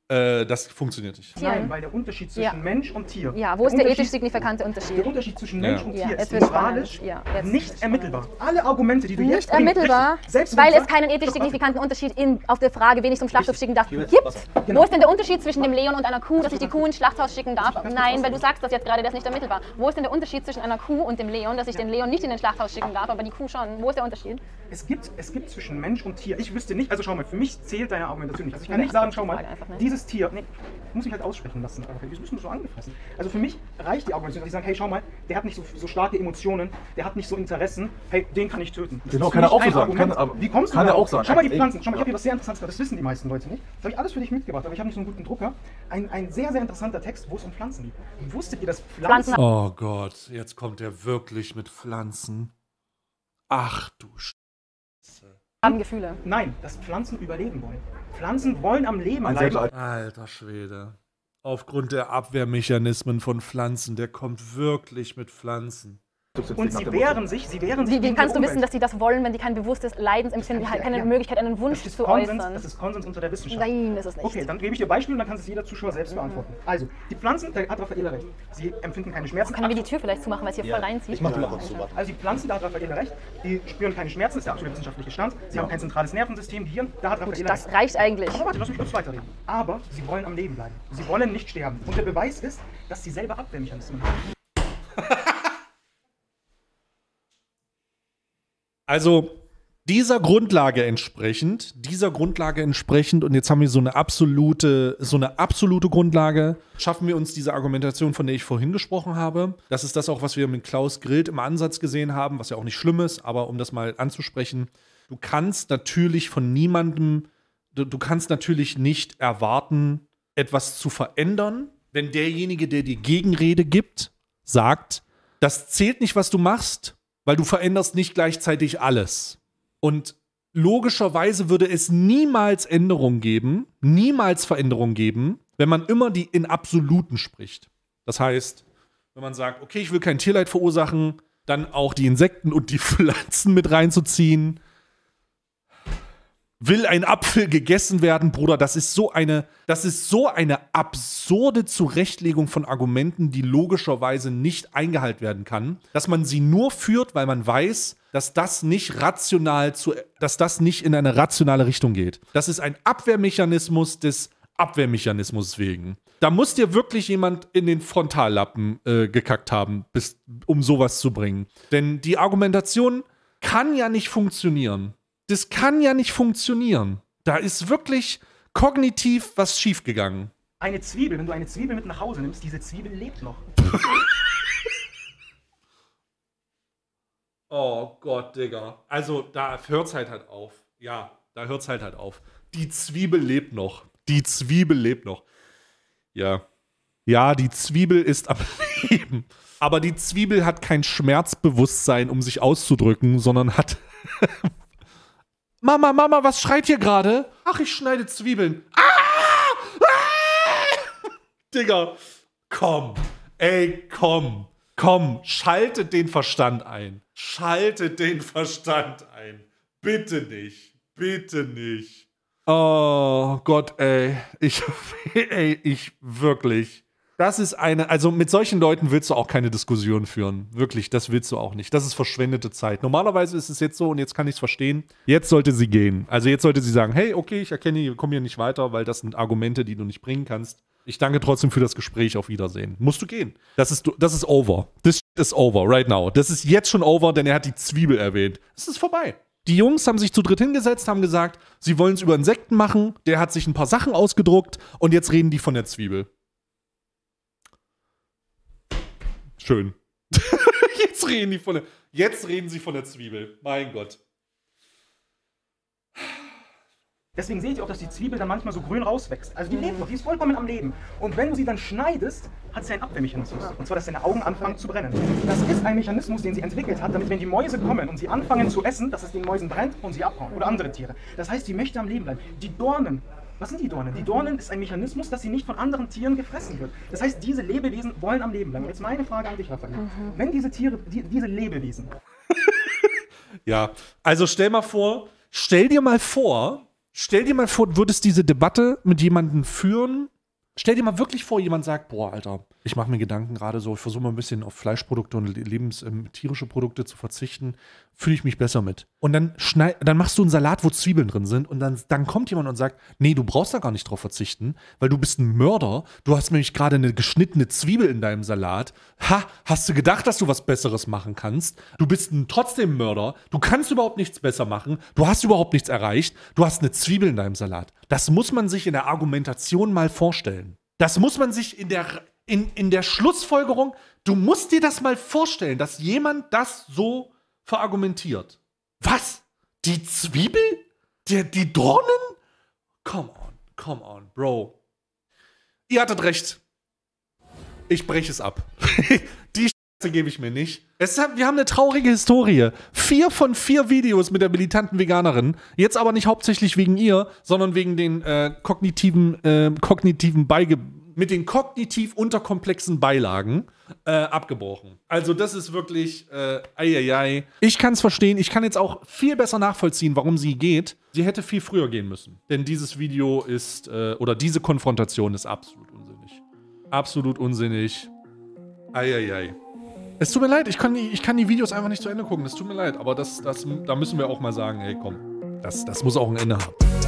Das funktioniert nicht. Nein, weil der Unterschied zwischen Mensch und Tier. Ja, wo ist der ethisch signifikante Unterschied? Der Unterschied zwischen Mensch und Tier ist moralisch nicht ermittelbar. Alle Argumente, die du jetzt bringst, nicht ermittelbar, weil es keinen ethisch signifikanten Unterschied auf der Frage, wen ich zum Schlachthof schicken darf, gibt. Wo ist denn der Unterschied zwischen dem Leon und einer Kuh, dass ich die Kuh ins Schlachthaus schicken darf? Nein, weil du sagst das jetzt gerade, das ist nicht ermittelbar. Wo ist denn der Unterschied zwischen einer Kuh und dem Leon, dass ich den Leon nicht in den Schlachthaus schicken darf, aber die Kuh schon? Wo ist der Unterschied? Es gibt zwischen Mensch und Tier. Ich wüsste nicht, also schau mal, für mich zählt deine Argumentation nicht. Also ich kann nicht sagen, schau mal, dieses Tier, nee, muss ich halt aussprechen lassen. Das müssen wir so angefressen. Also für mich reicht die Argumentation, dass ich sage, hey, schau mal, der hat nicht so starke Emotionen, der hat nicht so Interessen, hey, den kann ich töten. Das genau, kann er auch so sagen. Wie kommst du da? Schau mal die Pflanzen, schau mal, ich habe hier was sehr Interessantes, das wissen die meisten Leute nicht. Das habe ich alles für dich mitgebracht, aber ich habe nicht so einen guten Drucker. Ein sehr, sehr interessanter Text, wo es um Pflanzen geht. Wusstet ihr, dass Pflanzen... Oh Gott, jetzt kommt er wirklich mit Pflanzen. Ach du Scheiße. An Gefühle. Nein, dass Pflanzen überleben wollen. Pflanzen wollen am Leben bleiben. Alter Schwede. Aufgrund der Abwehrmechanismen von Pflanzen, der kommt wirklich mit Pflanzen. Und sie wehren sich. Wie kannst du wissen, dass sie das wollen, wenn sie kein bewusstes Leidensempfinden, keine Möglichkeit, einen Wunsch zu äußern? Das ist Konsens unter der Wissenschaft. Nein, das ist nicht. Okay, dann gebe ich dir Beispiele und dann kann es jeder Zuschauer selbst beantworten. Also, die Pflanzen, da hat Raffaela recht, sie empfinden keine Schmerzen. Können wir die Tür vielleicht zumachen, weil es hier voll reinzieht? Ich mache die mal kurz zu. Also, die Pflanzen, da hat Raffaela recht, die spüren keine Schmerzen, das ist der absolute wissenschaftliche Stand. Sie haben kein zentrales Nervensystem, Gehirn, da hat Raffaela recht. Das reicht eigentlich. Aber warte, lass mich kurz weiterreden. Aber sie wollen am Leben bleiben. Sie wollen nicht sterben. Und der Beweis ist, dass sie selber Abwehrmechanismen haben. Also dieser Grundlage entsprechend, und jetzt haben wir so eine absolute Grundlage, schaffen wir uns diese Argumentation, von der ich vorhin gesprochen habe. Das ist das auch, was wir mit Klaus Grill im Ansatz gesehen haben, was ja auch nicht schlimm ist, aber um das mal anzusprechen, du kannst natürlich von niemandem, du kannst natürlich nicht erwarten, etwas zu verändern, wenn derjenige, der die Gegenrede gibt, sagt, das zählt nicht, was du machst, weil du veränderst nicht gleichzeitig alles. Und logischerweise würde es niemals Veränderung geben, wenn man immer die in Absoluten spricht. Das heißt, wenn man sagt, okay, ich will kein Tierleid verursachen, dann auch die Insekten und die Pflanzen mit reinzuziehen. Will ein Apfel gegessen werden, Bruder? Das ist so eine absurde Zurechtlegung von Argumenten, die logischerweise nicht eingehalten werden kann, dass man sie nur führt, weil man weiß, dass das nicht in eine rationale Richtung geht. Das ist ein Abwehrmechanismus des Abwehrmechanismus wegen. Da muss dir wirklich jemand in den Frontallappen gekackt haben, um sowas zu bringen. Denn die Argumentation kann ja nicht funktionieren. Das kann ja nicht funktionieren. Da ist wirklich kognitiv was schiefgegangen. Eine Zwiebel, wenn du eine Zwiebel mit nach Hause nimmst, diese Zwiebel lebt noch. Oh Gott, Digga. Also, da hört's halt auf. Ja, da hört's halt auf. Die Zwiebel lebt noch. Die Zwiebel lebt noch. Ja. Ja, die Zwiebel ist am Leben. Aber die Zwiebel hat kein Schmerzbewusstsein, um sich auszudrücken, sondern hat... Mama, Mama, was schreit hier gerade? Ach, ich schneide Zwiebeln. Ah! Ah! Digga, komm. Ey, komm. Komm, schaltet den Verstand ein. Schaltet den Verstand ein. Bitte nicht. Bitte nicht. Oh Gott, ey. Ich wirklich. Das ist eine, also mit solchen Leuten willst du auch keine Diskussion führen. Wirklich, das willst du auch nicht. Das ist verschwendete Zeit. Normalerweise ist es jetzt so und jetzt kann ich es verstehen. Jetzt sollte sie gehen. Also jetzt sollte sie sagen, hey, okay, ich erkenne, wir kommen hier nicht weiter, weil das sind Argumente, die du nicht bringen kannst. Ich danke trotzdem für das Gespräch. Auf Wiedersehen. Musst du gehen. Das ist over. This is over right now. Das ist jetzt schon over, denn er hat die Zwiebel erwähnt. Es ist vorbei. Die Jungs haben sich zu dritt hingesetzt, haben gesagt, sie wollen es über Insekten machen. Der hat sich ein paar Sachen ausgedruckt und jetzt reden die von der Zwiebel. Schön. Jetzt reden sie von der Zwiebel. Mein Gott. Deswegen seht ihr auch, dass die Zwiebel dann manchmal so grün rauswächst. Also die lebt noch, die ist vollkommen am Leben. Und wenn du sie dann schneidest, hat sie einen Abwehrmechanismus. Und zwar, dass deine Augen anfangen zu brennen. Das ist ein Mechanismus, den sie entwickelt hat, damit wenn die Mäuse kommen und sie anfangen zu essen, dass es den Mäusen brennt und sie abhauen. Oder andere Tiere. Das heißt, die möchte am Leben bleiben. Die Dornen. Was sind die Dornen? Die Dornen ist ein Mechanismus, dass sie nicht von anderen Tieren gefressen wird. Das heißt, diese Lebewesen wollen am Leben bleiben. Jetzt meine Frage an dich, Raffaela. Wenn diese Lebewesen... Ja, also stell dir mal vor, Stell dir mal vor, du würdest diese Debatte mit jemandem führen. Stell dir mal wirklich vor, jemand sagt, boah, Alter, ich mache mir Gedanken gerade so, ich versuche mal ein bisschen auf Fleischprodukte und tierische Produkte zu verzichten, fühle ich mich besser mit. Und dann machst du einen Salat, wo Zwiebeln drin sind und dann kommt jemand und sagt, nee, du brauchst da gar nicht drauf verzichten, weil du bist ein Mörder, du hast nämlich gerade eine geschnittene Zwiebel in deinem Salat. Ha, hast du gedacht, dass du was Besseres machen kannst? Du bist trotzdem Mörder, du kannst überhaupt nichts besser machen, du hast überhaupt nichts erreicht, du hast eine Zwiebel in deinem Salat. Das muss man sich in der Argumentation mal vorstellen. Das muss man sich in der Schlussfolgerung, du musst dir das mal vorstellen, dass jemand das so verargumentiert. Was? Die Zwiebel? Die Dornen? Come on, come on, Bro. Ihr hattet recht. Ich breche es ab. Die Scheiße gebe ich mir nicht. Wir haben eine traurige Historie. 4 von 4 Videos mit der militanten Veganerin. Jetzt aber nicht hauptsächlich wegen ihr, sondern wegen den kognitiv unterkomplexen Beilagen abgebrochen. Also das ist wirklich eieiei. Ich kann es verstehen. Ich kann jetzt auch viel besser nachvollziehen, warum sie geht. Sie hätte viel früher gehen müssen. Denn dieses Video ist, oder diese Konfrontation ist absolut unsinnig. Absolut unsinnig. Eieiei. Es tut mir leid. Ich kann die Videos einfach nicht zu Ende gucken. Es tut mir leid. Aber da müssen wir auch mal sagen, hey komm, das muss auch ein Ende haben.